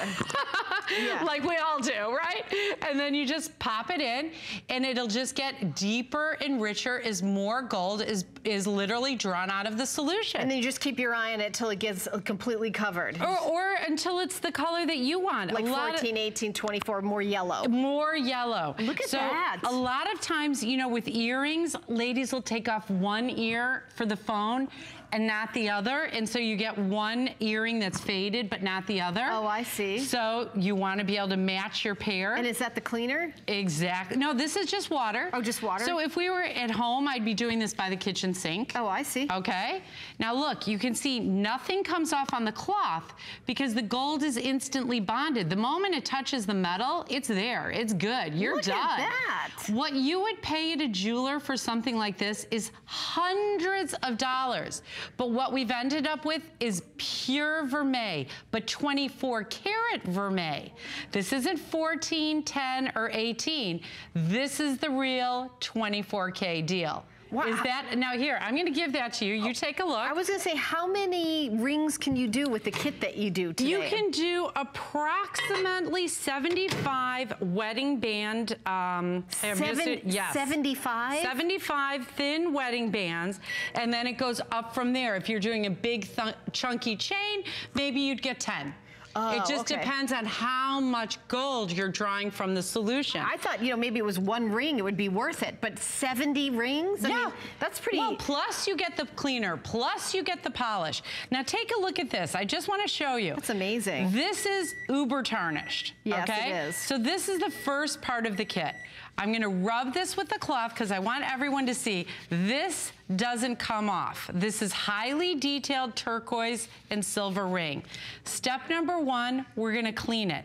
yeah. Like we all do, right? And then you just pop it in, and it'll just get deeper and richer as more gold is is literally drawn out of the solution. And then you just keep your eye on it till it gets completely covered, or, or until it's the color that you want. Like fourteen, eighteen, twenty-four, more yellow. More yellow. Look at so that. A lot of times, you know, with earrings, ladies will take off one ear for the phone and not the other, and so you get one earring that's faded but not the other. Oh, I see. So you want to be able to match your pair. And is that the cleaner? Exactly. No, this is just water. Oh, just water? So if we were at home, I'd be doing this by the kitchen sink. Oh, I see. Okay. Now look, you can see nothing comes off on the cloth because the gold is instantly bonded. The moment it touches the metal, it's there. It's good. You're look done. Look at that. What you would pay at a jeweler for something like this is hundreds of dollars. But what we've ended up with is pure vermeil, but twenty-four karat vermeil. This isn't fourteen, ten, or eighteen. This is the real twenty-four K deal. Wow. Is that, now here, I'm going to give that to you. You take a look. I was going to say, how many rings can you do with the kit that you do today? You can do approximately seventy-five wedding band. Um, Seven, yes. seventy-five? seventy-five thin wedding bands, and then it goes up from there. If you're doing a big chunky chain, maybe you'd get ten. Oh, it just okay. depends on how much gold you're drawing from the solution. I thought, you know, maybe it was one ring, it would be worth it, but seventy rings? I yeah. mean, that's pretty... Well, plus you get the cleaner, plus you get the polish. Now take a look at this. I just want to show you. That's amazing. This is uber tarnished. Yes, okay? It is. So this is the first part of the kit. I'm going to rub this with the cloth because I want everyone to see this doesn't come off. This is highly detailed turquoise and silver ring. Step number one, we're going to clean it.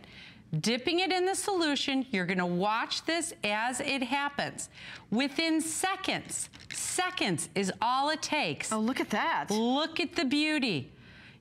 Dipping it in the solution, you're going to watch this as it happens. Within seconds, seconds is all it takes. Oh, look at that. Look at the beauty.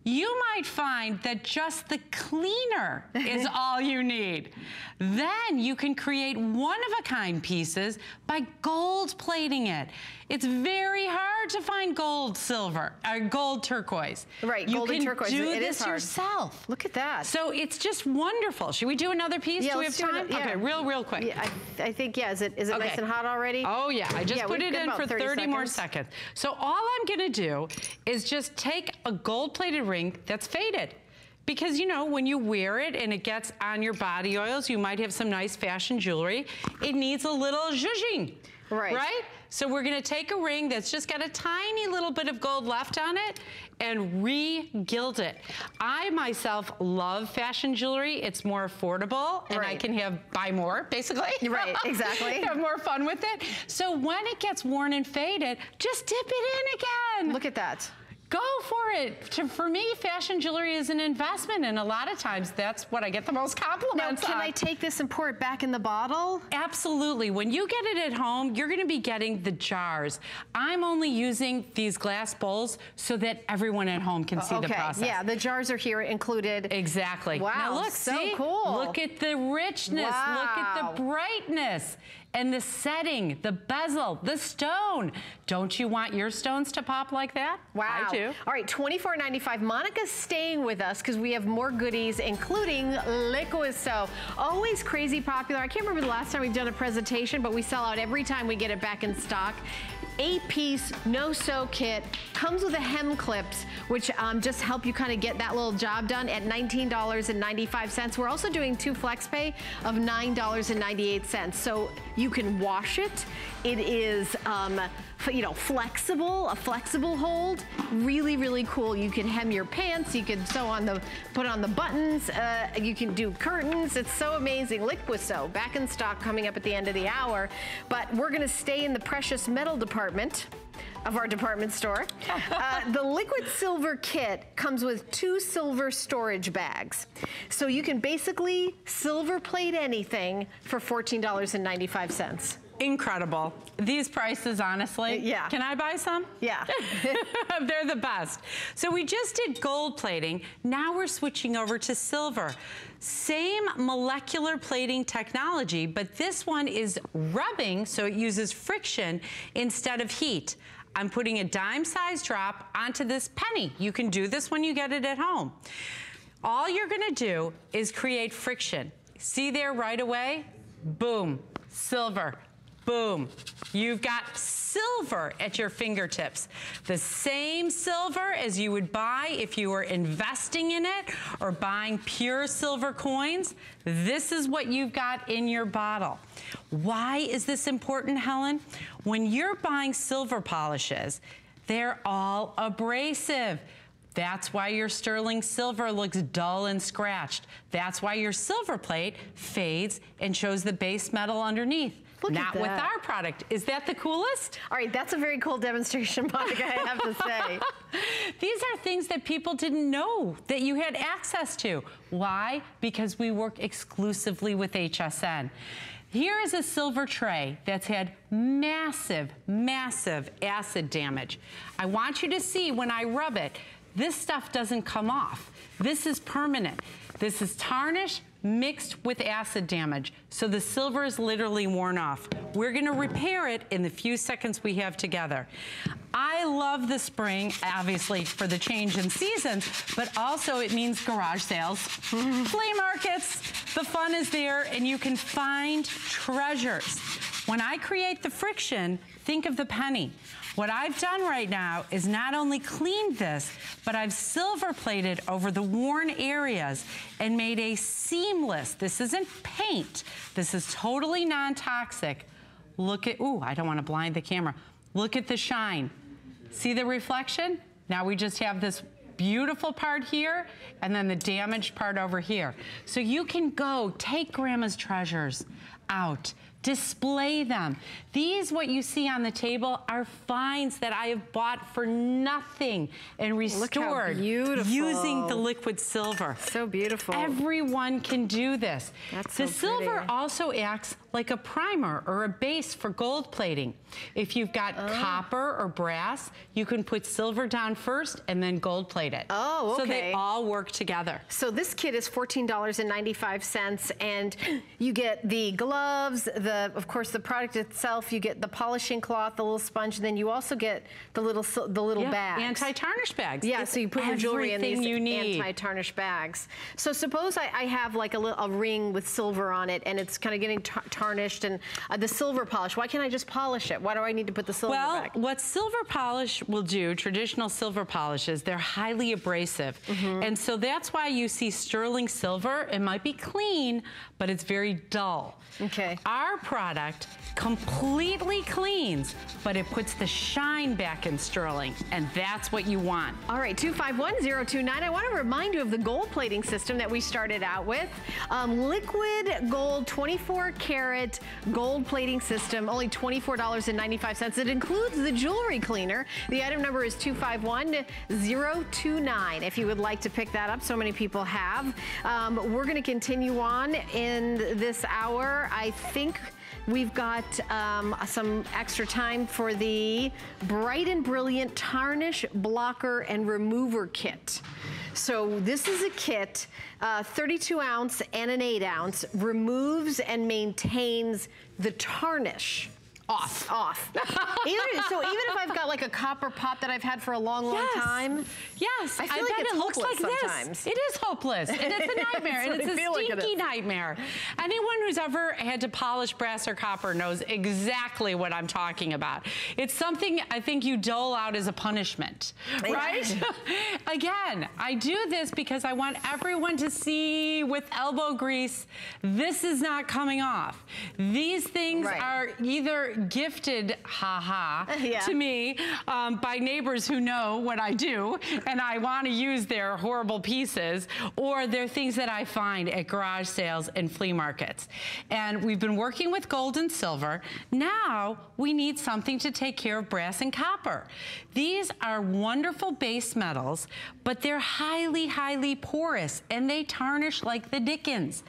You might find that just the cleaner is all you need. Then you can create one-of-a-kind pieces by gold plating it. It's very hard to find gold silver, or gold turquoise. Right, gold and turquoise. You can do this yourself. Look at that. So it's just wonderful. Should we do another piece? Yeah, do we have time? It, yeah. Okay, real, real quick. Yeah, I, I think, yeah, is it, is it okay. nice and hot already? Oh, yeah, I just yeah, put it in for thirty, thirty more seconds. So all I'm gonna do is just take a gold-plated ring that's faded. Because, you know, when you wear it and it gets on your body oils, you might have some nice fashion jewelry. It needs a little zhuzhing. Right. Right? So we're going to take a ring that's just got a tiny little bit of gold left on it and re-gild it. I myself love fashion jewelry. It's more affordable and right. I can have buy more, basically. Right, exactly. Have more fun with it. So when it gets worn and faded, just dip it in again. Look at that. Go for it. To, for me, fashion jewelry is an investment, and a lot of times that's what I get the most compliments on. Now, can I take this and pour it back in the bottle? Absolutely. When you get it at home, you're going to be getting the jars. I'm only using these glass bowls so that everyone at home can see okay. the process. Yeah, the jars are here included. Exactly. Wow, now look, so see? cool. Look at the richness. Wow. Look at the brightness. And the setting, the bezel, the stone. Don't you want your stones to pop like that? Wow. I do. All right, twenty-four ninety-five. Monica's staying with us because we have more goodies, including LiquiSew. Always crazy popular. I can't remember the last time we've done a presentation, but we sell out every time we get it back in stock. Eight-piece no-sew kit, comes with a hem clips, which um, just help you kind of get that little job done at nineteen ninety-five. We're also doing two flex pay of nine ninety-eight. So you can wash it. It is um, you know, flexible, a flexible hold. Really, really cool. You can hem your pants, you can sew on the, put on the buttons, uh, you can do curtains. It's so amazing. LiquiSew, back in stock, coming up at the end of the hour. But we're gonna stay in the precious metal department of our department store. Uh, the liquid silver kit comes with two silver storage bags. So you can basically silver plate anything for fourteen ninety-five. Incredible. These prices, honestly. Yeah. Can I buy some? Yeah. They're the best. So we just did gold plating. Now we're switching over to silver. Same molecular plating technology, but this one is rubbing, so it uses friction instead of heat. I'm putting a dime-sized drop onto this penny. You can do this when you get it at home. All you're gonna do is create friction. See there right away? Boom. Silver. Boom. You've got silver at your fingertips. The same silver as you would buy if you were investing in it or buying pure silver coins. This is what you've got in your bottle. Why is this important, Helen? When you're buying silver polishes, they're all abrasive. That's why your sterling silver looks dull and scratched. That's why your silver plate fades and shows the base metal underneath. Look Not with our product. Is that the coolest? All right, that's a very cool demonstration, Monica, I have to say. These are things that people didn't know that you had access to. Why? Because we work exclusively with H S N. Here is a silver tray that's had massive, massive acid damage. I want you to see when I rub it, this stuff doesn't come off. This is permanent. This is tarnish mixed with acid damage. So the silver is literally worn off. We're gonna repair it in the few seconds we have together. I love the spring, obviously, for the change in seasons, but also it means garage sales, flea markets. The fun is there and you can find treasures. When I create the friction, think of the penny. What I've done right now is not only cleaned this, but I've silver plated over the worn areas and made a seamless, this isn't paint, this is totally non-toxic. Look at, ooh, I don't wanna blind the camera. Look at the shine. See the reflection? Now we just have this beautiful part here and then the damaged part over here. So you can go take grandma's treasures out, display them. These, what you see on the table, are finds that I have bought for nothing and restored using the liquid silver. So beautiful. Everyone can do this. That's so pretty. The silver also acts like a primer or a base for gold plating. If you've got oh. copper or brass, you can put silver down first and then gold plate it. Oh, okay. So they all work together. So this kit is fourteen ninety-five, and you get the gloves, the, of course, the product itself, you get the polishing cloth, the little sponge, and then you also get the little the little yeah. bags. Anti-tarnish bags. Yeah, it's so you put your jewelry in these anti-tarnish bags. So suppose I, I have like a, a ring with silver on it, and it's kind of getting tar tarnished, and uh, the silver polish, why can't I just polish it? Why do I need to put the silver well, back? Well, what silver polish will do, traditional silver polishes, they're highly abrasive. Mm-hmm. And so that's why you see sterling silver. It might be clean, but it's very dull. Okay. Our product completely cleans, but it puts the shine back in sterling, and that's what you want. All right, two five one zero two nine. I want to remind you of the gold plating system that we started out with. Um, liquid gold twenty-four karat gold plating system, only twenty-four ninety-five. It includes the jewelry cleaner. The item number is two five one zero two nine if you would like to pick that up. So many people have. Um, we're going to continue on in this hour. I think we've got um, some extra time for the Bright and Brilliant Tarnish Blocker and Remover Kit. So this is a kit, uh, thirty-two ounce and an eight ounce, removes and maintains the tarnish. Off. Off. even, so even if I've got like a copper pot that I've had for a long, long yes. time. Yes. I feel I like bet it's it looks like sometimes. This. It is hopeless. And it's a nightmare. and it's I a stinky like it nightmare. Anyone who's ever had to polish brass or copper knows exactly what I'm talking about. It's something I think you dole out as a punishment. Right? Again, I do this because I want everyone to see with elbow grease, this is not coming off. These things right. are either gifted, haha, -ha, yeah. to me um, by neighbors who know what I do and I want to use their horrible pieces, or they're things that I find at garage sales and flea markets. And we've been working with gold and silver. Now we need something to take care of brass and copper. These are wonderful base metals, but they're highly, highly porous and they tarnish like the dickens.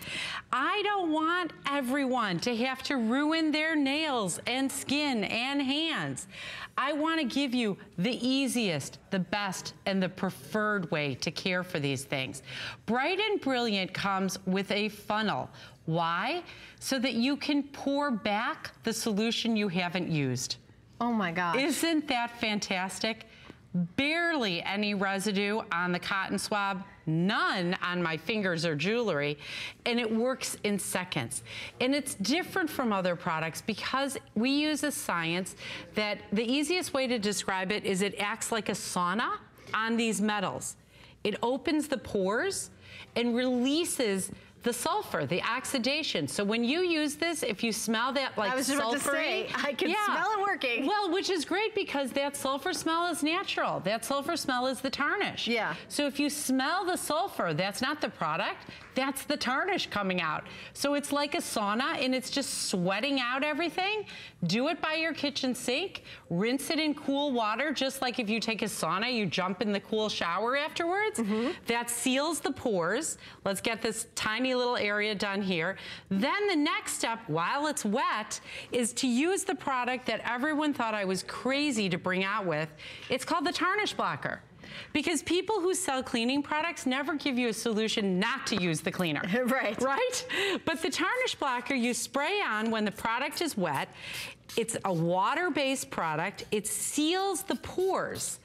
I don't want everyone to have to ruin their nails and skin and hands. I want to give you the easiest, the best, and the preferred way to care for these things. Bright and Brilliant comes with a funnel. Why? So that you can pour back the solution you haven't used. Oh my gosh. Isn't that fantastic? Barely any residue on the cotton swab, none on my fingers or jewelry, and it works in seconds. And it's different from other products because we use a science that the easiest way to describe it is it acts like a sauna on these metals. It opens the pores and releases the sulfur, the oxidation. So when you use this, if you smell that like sulfur, I was about to say, I can yeah. smell it working. Well, which is great because that sulfur smell is natural. That sulfur smell is the tarnish. Yeah. So if you smell the sulfur, that's not the product, that's the tarnish coming out. So it's like a sauna and it's just sweating out everything. Do it by your kitchen sink. Rinse it in cool water, just like if you take a sauna, you jump in the cool shower afterwards. Mm-hmm. That seals the pores. Let's get this tiny little area done here. Then the next step, while it's wet, is to use the product that everyone thought I was crazy to bring out with. It's called the tarnish blocker. Because people who sell cleaning products never give you a solution not to use the cleaner. Right. Right? But the tarnish blocker you spray on when the product is wet. It's a water-based product. It seals the pores.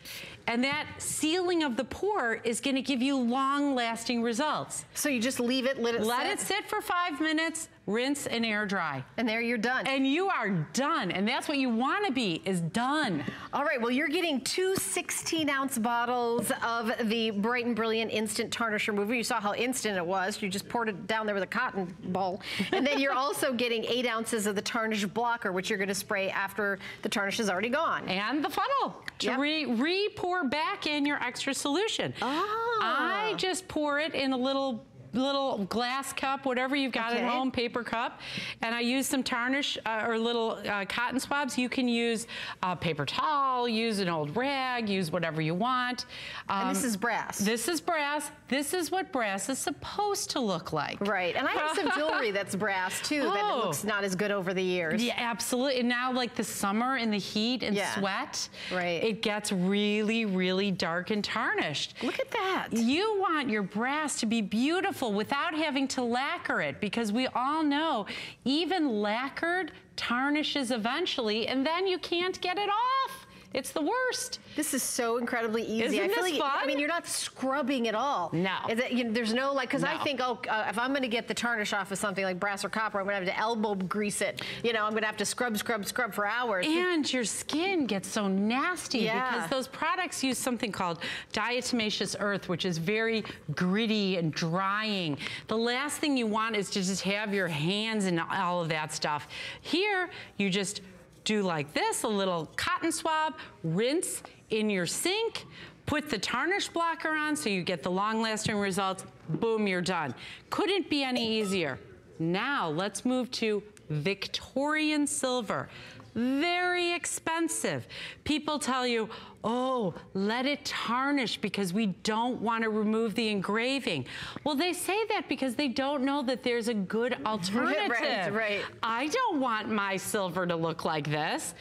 And that sealing of the pore is going to give you long-lasting results. So you just leave it, let it sit? Let it sit for five minutes, rinse and air dry. And there you're done. And you are done. And that's what you want to be, is done. All right, well, you're getting two sixteen ounce bottles of the Bright and Brilliant Instant Tarnish Remover. You saw how instant it was. You just poured it down there with a cotton ball. And then you're also getting eight ounces of the Tarnish Blocker, which you're going to spray after the tarnish is already gone. And the funnel to yep. re, re pour back in your extra solution. Oh. I just pour it in a little little glass cup, whatever you've got okay. at home, paper cup, and I use some tarnish uh, or little uh, cotton swabs. You can use a uh, paper towel, use an old rag, use whatever you want. Um, and this is brass. This is brass. This is what brass is supposed to look like. Right, and I have some jewelry that's brass too oh. that looks not as good over the years. Yeah, absolutely. And now like the summer and the heat and yeah. sweat, right. it gets really, really dark and tarnished. Look at that. You want your brass to be beautiful without having to lacquer it, because we all know even lacquered tarnishes eventually, and then you can't get it off. It's the worst. This is so incredibly easy. Isn't I feel this like, fun? I mean, you're not scrubbing at all. No. Is it, you know, there's no, like, because no. I think, oh, uh, if I'm going to get the tarnish off of something like brass or copper, I'm going to have to elbow grease it. You know, I'm going to have to scrub, scrub, scrub for hours. And your skin gets so nasty yeah. because those products use something called diatomaceous earth, which is very gritty and drying. The last thing you want is to just have your hands in all of that stuff. Here, you just do like this, a little cotton swab, rinse in your sink, put the tarnish blocker on so you get the long-lasting results, boom, you're done. Couldn't be any easier. Now let's move to Victorian silver. Very expensive. People tell you, oh, let it tarnish because we don't want to remove the engraving. Well, they say that because they don't know that there's a good alternative. Right, right. I don't want my silver to look like this.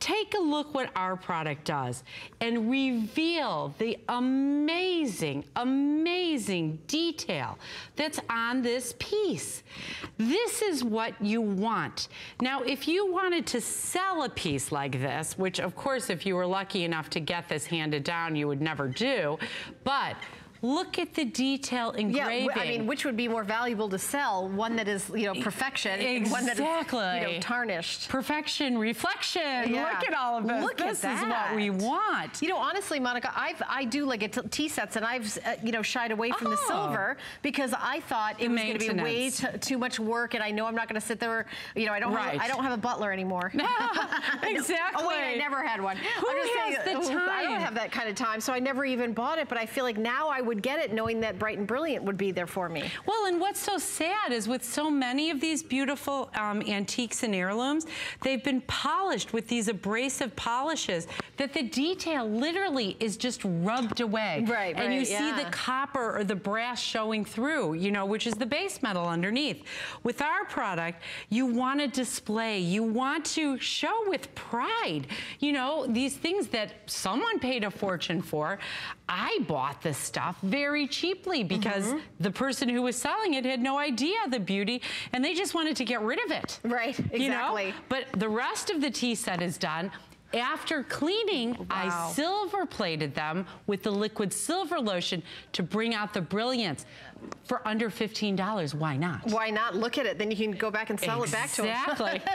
Take a look what our product does and reveal the amazing, amazing detail that's on this piece. This is what you want. Now, if you wanted to sell a piece like this, which of course, if you were lucky enough to get this handed down, you would never do, but Look at the detail engraving. Yeah, I mean, which would be more valuable to sell? One that is, you know, perfection, exactly. And one that is, you know, tarnished. Perfection, reflection. Yeah. Look at all of this. Look this at that. Is what we want. You know, honestly, Monica, I've I do like at tea sets, and I've uh, you know shied away from oh. the silver because I thought it the was going to be way too much work, and I know I'm not going to sit there. You know, I don't right. have, I don't have a butler anymore. No, exactly. Oh wait, I never had one. Who I'm just has saying, the time? I don't have that kind of time, so I never even bought it. But I feel like now I would. would get it knowing that Bright and Brilliant would be there for me. Well, and what's so sad is with so many of these beautiful um, antiques and heirlooms, they've been polished with these abrasive polishes that the detail literally is just rubbed away. Right, and right, you see yeah. the copper or the brass showing through, you know, which is the base metal underneath. With our product, you want to display, you want to show with pride, you know, these things that someone paid a fortune for. I bought this stuff very cheaply because mm-hmm. the person who was selling it had no idea the beauty, and they just wanted to get rid of it. Right, exactly. You know? But the rest of the tea set is done. After cleaning, wow. I silver plated them with the liquid silver lotion to bring out the brilliance. For under fifteen dollars, why not? Why not? Look at it. Then you can go back and sell exactly. it back to them. Exactly.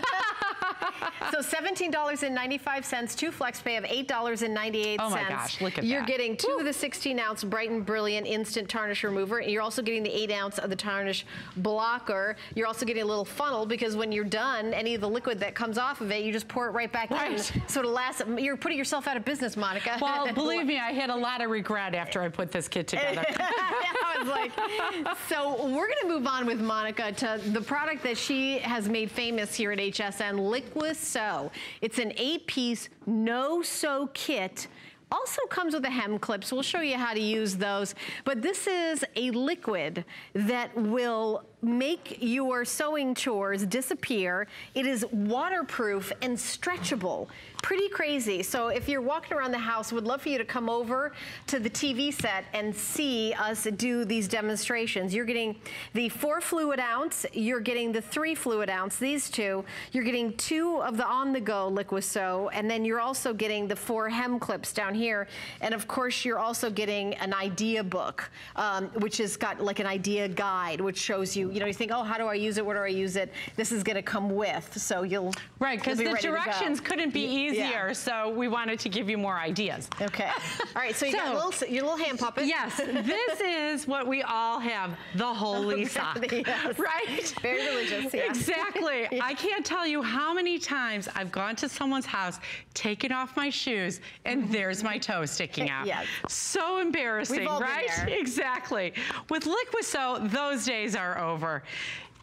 So seventeen ninety-five, two flex pay of eight ninety-eight. Oh my gosh, look at You're that. You're getting two Woo. of the sixteen ounce Bright and Brilliant Instant Tarnish Remover. You're also getting the eight ounce of the Tarnish Blocker. You're also getting a little funnel because when you're done, any of the liquid that comes off of it, you just pour it right back right. in. So it'll last. You're putting yourself out of business, Monica. Well, believe me, I had a lot of regret after I put this kit together. I was like, so we're going to move on with Monica to the product that she has made famous here at H S N, LiquiSew. It's an eight-piece no-sew kit. Also comes with a hem clip, so we'll show you how to use those. But this is a liquid that will make your sewing chores disappear. It is waterproof and stretchable. Pretty crazy. So if you're walking around the house, we'd love for you to come over to the T V set and see us do these demonstrations. You're getting the four fluid ounce, you're getting the three fluid ounce, these two, you're getting two of the on-the-go LiquiSew, and then you're also getting the four hem clips down here. And of course, you're also getting an idea book, um, which has got like an idea guide, which shows you, you know, you think, oh, how do I use it? Where do I use it? This is going to come with, so you'll right because the directions couldn't be easier. Yeah. So we wanted to give you more ideas. Okay. All right. So you so, got a little, your little hand puppet. Yes. This is what we all have: the holy sock. Yes. Right. Very religious. Yeah. Exactly. Yeah. I can't tell you how many times I've gone to someone's house, taken off my shoes, and there's my toe sticking out. Yes. So embarrassing. We've all right? been there. Exactly. With LiquiSew, those days are over.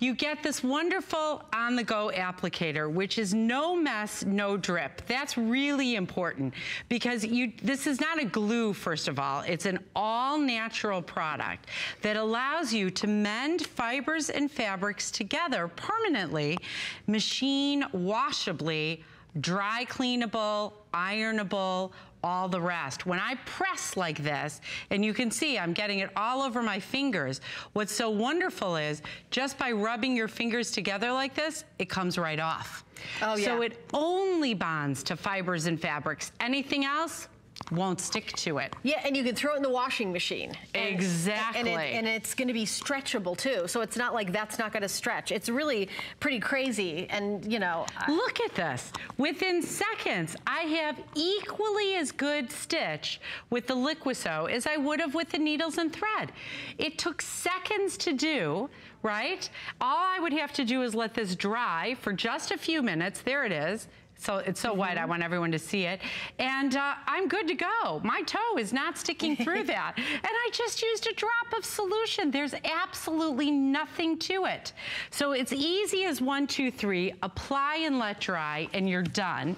You get this wonderful on-the-go applicator, which is no mess, no drip. That's really important because you, this is not a glue, first of all. It's an all-natural product that allows you to mend fibers and fabrics together permanently, machine washably, dry cleanable, ironable, all the rest. When I press like this, and you can see I'm getting it all over my fingers, what's so wonderful is just by rubbing your fingers together like this, it comes right off. Oh, yeah. So it only bonds to fibers and fabrics. Anything else won't stick to it. Yeah, and you can throw it in the washing machine. And, exactly. And, it, and it's going to be stretchable too, so it's not like that's not going to stretch. It's really pretty crazy, and you know. I... Look at this. Within seconds, I have equally as good stitch with the LiquiSew as I would have with the needles and thread. It took seconds to do, right? All I would have to do is let this dry for just a few minutes. There it is. So it's so mm-hmm. wide, I want everyone to see it. And uh, I'm good to go. My toe is not sticking through that. And I just used a drop of solution. There's absolutely nothing to it. So it's easy as one, two, three, apply and let dry, and you're done.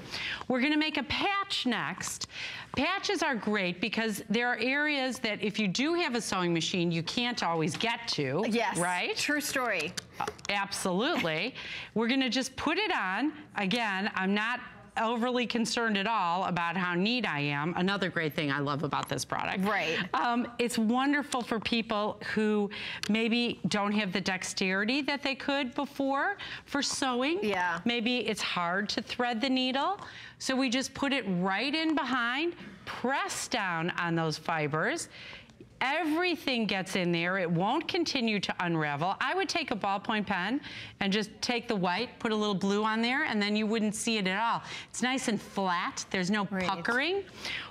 We're gonna make a patch next. Patches are great because there are areas that if you do have a sewing machine, you can't always get to. Yes, right? True story. Uh, absolutely. We're gonna just put it on. Again, I'm not overly concerned at all about how neat I am. Another great thing I love about this product. Right. Um, it's wonderful for people who maybe don't have the dexterity that they could before for sewing. Yeah. Maybe it's hard to thread the needle. So we just put it right in behind, press down on those fibers. everything gets in there. It won't continue to unravel. I would take a ballpoint pen and just take the white, put a little blue on there, and then you wouldn't see it at all. It's nice and flat. There's no right. puckering.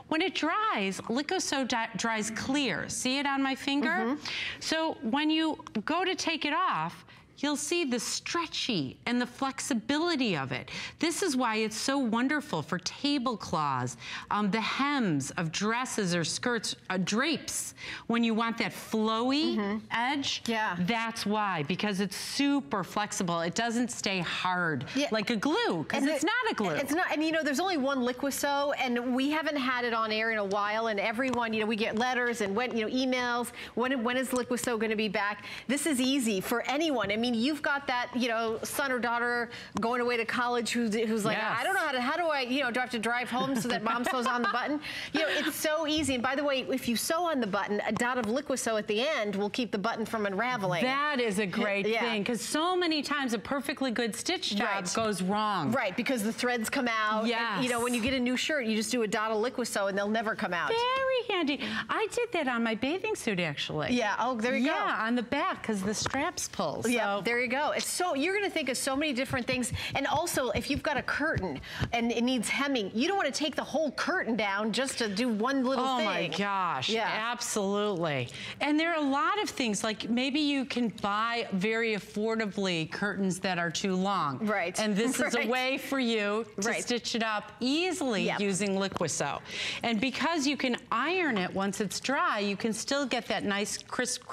When it dries, LiquiSew dries clear. See it on my finger? Mm-hmm. So when you go to take it off, you'll see the stretchy and the flexibility of it. This is why it's so wonderful for tablecloths, um, the hems of dresses or skirts, uh, drapes. When you want that flowy mm-hmm. edge, yeah. that's why, because it's super flexible. It doesn't stay hard yeah. like a glue, because it's it, not a glue. It's not, and you know, there's only one LiquiSew, and we haven't had it on air in a while, and everyone, you know, we get letters and when, you know, emails. When, when is LiquiSew gonna be back? This is easy for anyone. I mean, you've got that, you know, son or daughter going away to college who's, who's like, yes. I don't know how to, how do I, you know, do I have to drive home so that mom sews on the button? You know, it's so easy. And by the way, if you sew on the button, a dot of LiquiSew at the end will keep the button from unraveling. That is a great yeah. thing, because so many times a perfectly good stitch job right. goes wrong. Right, because the threads come out. Yeah. You know, when you get a new shirt, you just do a dot of LiquiSew and they'll never come out. Very handy. I did that on my bathing suit, actually. Yeah, oh, there you yeah, go. Yeah, on the back, because the straps pull. So. Yeah. There you go. It's so, you're going to think of so many different things. And also, if you've got a curtain and it needs hemming, you don't want to take the whole curtain down just to do one little oh thing. Oh my gosh. Yeah. Absolutely. And there are a lot of things, like maybe you can buy very affordably curtains that are too long. Right. And this right. is a way for you to right. stitch it up easily yep. using LiquiSew. And because you can iron it once it's dry, you can still get that nice crisp,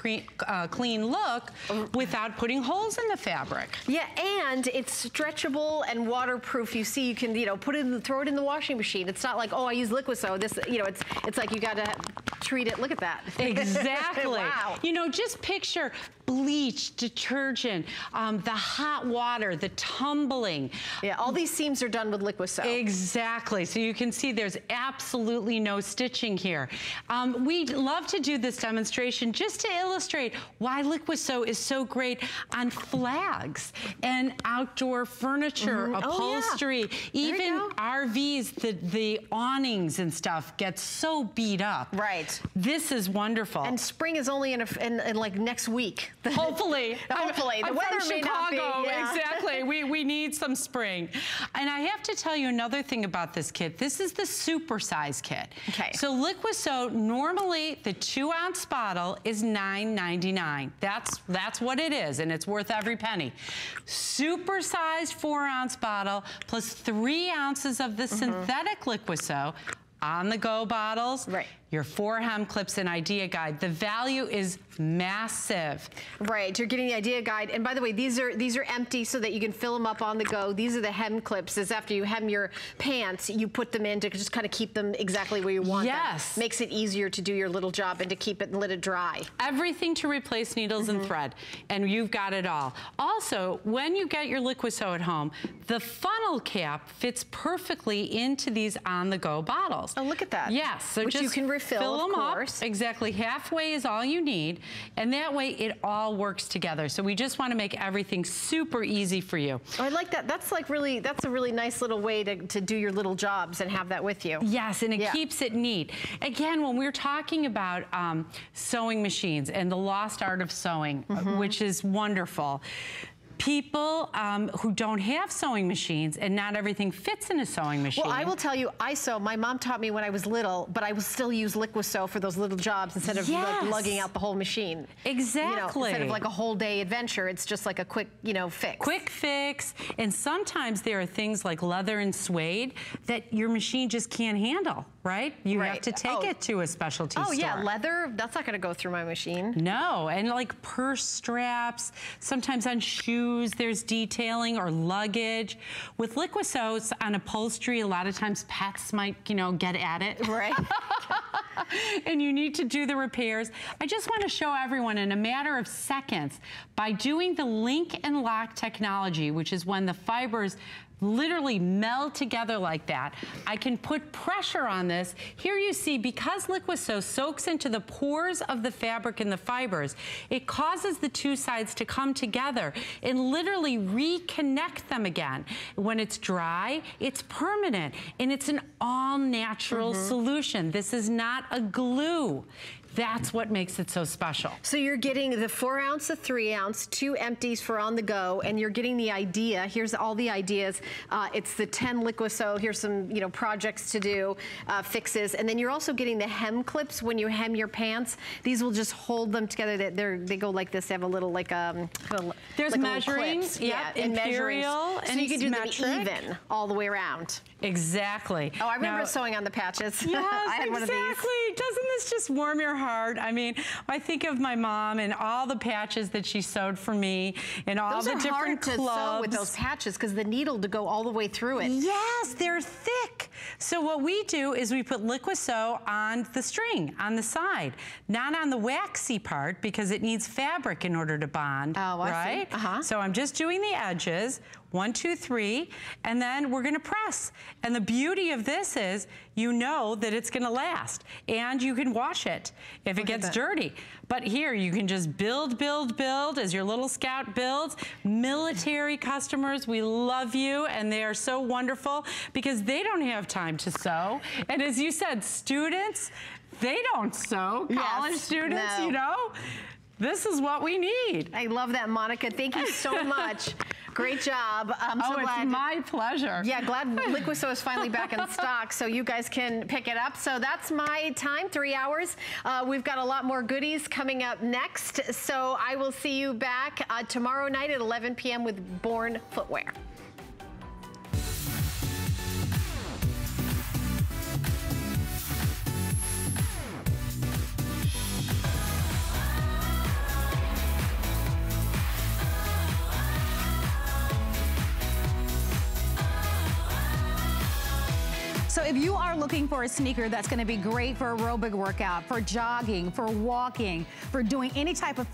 uh, clean look without putting holes in the fabric. Yeah, and it's stretchable and waterproof. You see, you can, you know, put it in, throw it in the washing machine. It's not like, oh, I use LiquiSew. This, you know, it's it's like you got to treat it. Look at that. Exactly. Wow. You know, just picture bleach, detergent, um, the hot water, the tumbling. Yeah, all these seams are done with LiquiSew. Exactly. So you can see there's absolutely no stitching here. Um, we'd love to do this demonstration just to illustrate why LiquiSew is so great on flags and outdoor furniture, mm-hmm. upholstery, oh, yeah. even R Vs, the, the awnings and stuff get so beat up. Right. This is wonderful. And spring is only in, a, in, in like next week. Hopefully. Hopefully. I'm, the I'm weather from Chicago. May not be, yeah. Exactly. we, we need some spring. And I have to tell you another thing about this kit. This is the super size kit. Okay. So LiquiSew, normally the two ounce bottle is nine ninety-nine. That's, that's what it is. And it's worth every penny. Super sized four ounce bottle plus three ounces of the mm-hmm. synthetic LiquiSew on the go bottles. Right. Your four hem clips and idea guide. The value is massive. Right, you're getting the idea guide. And by the way, these are these are empty so that you can fill them up on the go. These are the hem clips. It's after you hem your pants, you put them in to just kind of keep them exactly where you want yes. them. Makes it easier to do your little job and to keep it and let it dry. Everything to replace needles mm-hmm. and thread. And you've got it all. Also, when you get your LiquiSew at home, the funnel cap fits perfectly into these on the go bottles. Oh, look at that. Yes, so Which just you can Fill, fill them up, exactly. Halfway is all you need, and that way it all works together. So we just want to make everything super easy for you. Oh, I like that. That's like really, that's a really nice little way to, to do your little jobs and have that with you. Yes, and it yeah. keeps it neat. Again, when we're talking about um, sewing machines and the lost art of sewing, mm-hmm. which is wonderful, people um, who don't have sewing machines, and not everything fits in a sewing machine. Well, I will tell you, I sew. My mom taught me when I was little, but I will still use LiquiSew for those little jobs instead of yes. like, lugging out the whole machine. Exactly. You know, instead of like a whole day adventure, it's just like a quick, you know, fix. Quick fix. And sometimes there are things like leather and suede that your machine just can't handle, right? You right. have to take oh. it to a specialty oh, store. Oh yeah, leather, that's not gonna go through my machine. No, and like purse straps, sometimes on shoes, there's detailing or luggage. With LiquiSew on upholstery, a lot of times pets might, you know, get at it. Right. And you need to do the repairs. I just want to show everyone in a matter of seconds, by doing the link and lock technology, which is when the fibers literally meld together like that, I can put pressure on this. Here you see, because LiquiSew soaks into the pores of the fabric and the fibers, it causes the two sides to come together and literally reconnect them again. When it's dry, it's permanent, and it's an all-natural mm-hmm. solution. This is not a glue. That's what makes it so special. So you're getting the four ounce, the three ounce, two empties for on the go, and you're getting the idea. Here's all the ideas. Uh, it's the ten LiquiSew. Here's some, you know, projects to do, uh, fixes, and then you're also getting the hem clips when you hem your pants. These will just hold them together. That they're, they go like this. They have a little like um. Little, There's like measuring, yep, yeah, and measuring. So and you can do metric. Them even all the way around. Exactly. Oh, I remember now, sewing on the patches. Yes, I had exactly. One of these. Doesn't this just warm your heart? I mean, I think of my mom and all the patches that she sewed for me, and all those the different clubs. Those are hard to sew with those patches because the needle to go all the way through it. Yes, they're thick. So what we do is we put LiquiSew on the string on the side, not on the waxy part because it needs fabric in order to bond. Oh, I right? See. Uh huh. So I'm just doing the edges. One, two, three, and then we're gonna press. And the beauty of this is you know that it's gonna last and you can wash it if it gets dirty. But here you can just build, build, build as your little scout builds. Military customers, we love you and they are so wonderful because they don't have time to sew. And as you said, students, they don't sew. College yes, students, no. You know? This is what we need. I love that, Monica. Thank you so much. Great job. I'm so oh, glad. It's my pleasure. Yeah, glad LiquiSew is finally back in stock so you guys can pick it up. So that's my time, three hours. Uh, we've got a lot more goodies coming up next. So I will see you back uh, tomorrow night at eleven p m with Born Footwear. So if you are looking for a sneaker that's going to be great for aerobic workout, for jogging, for walking, for doing any type of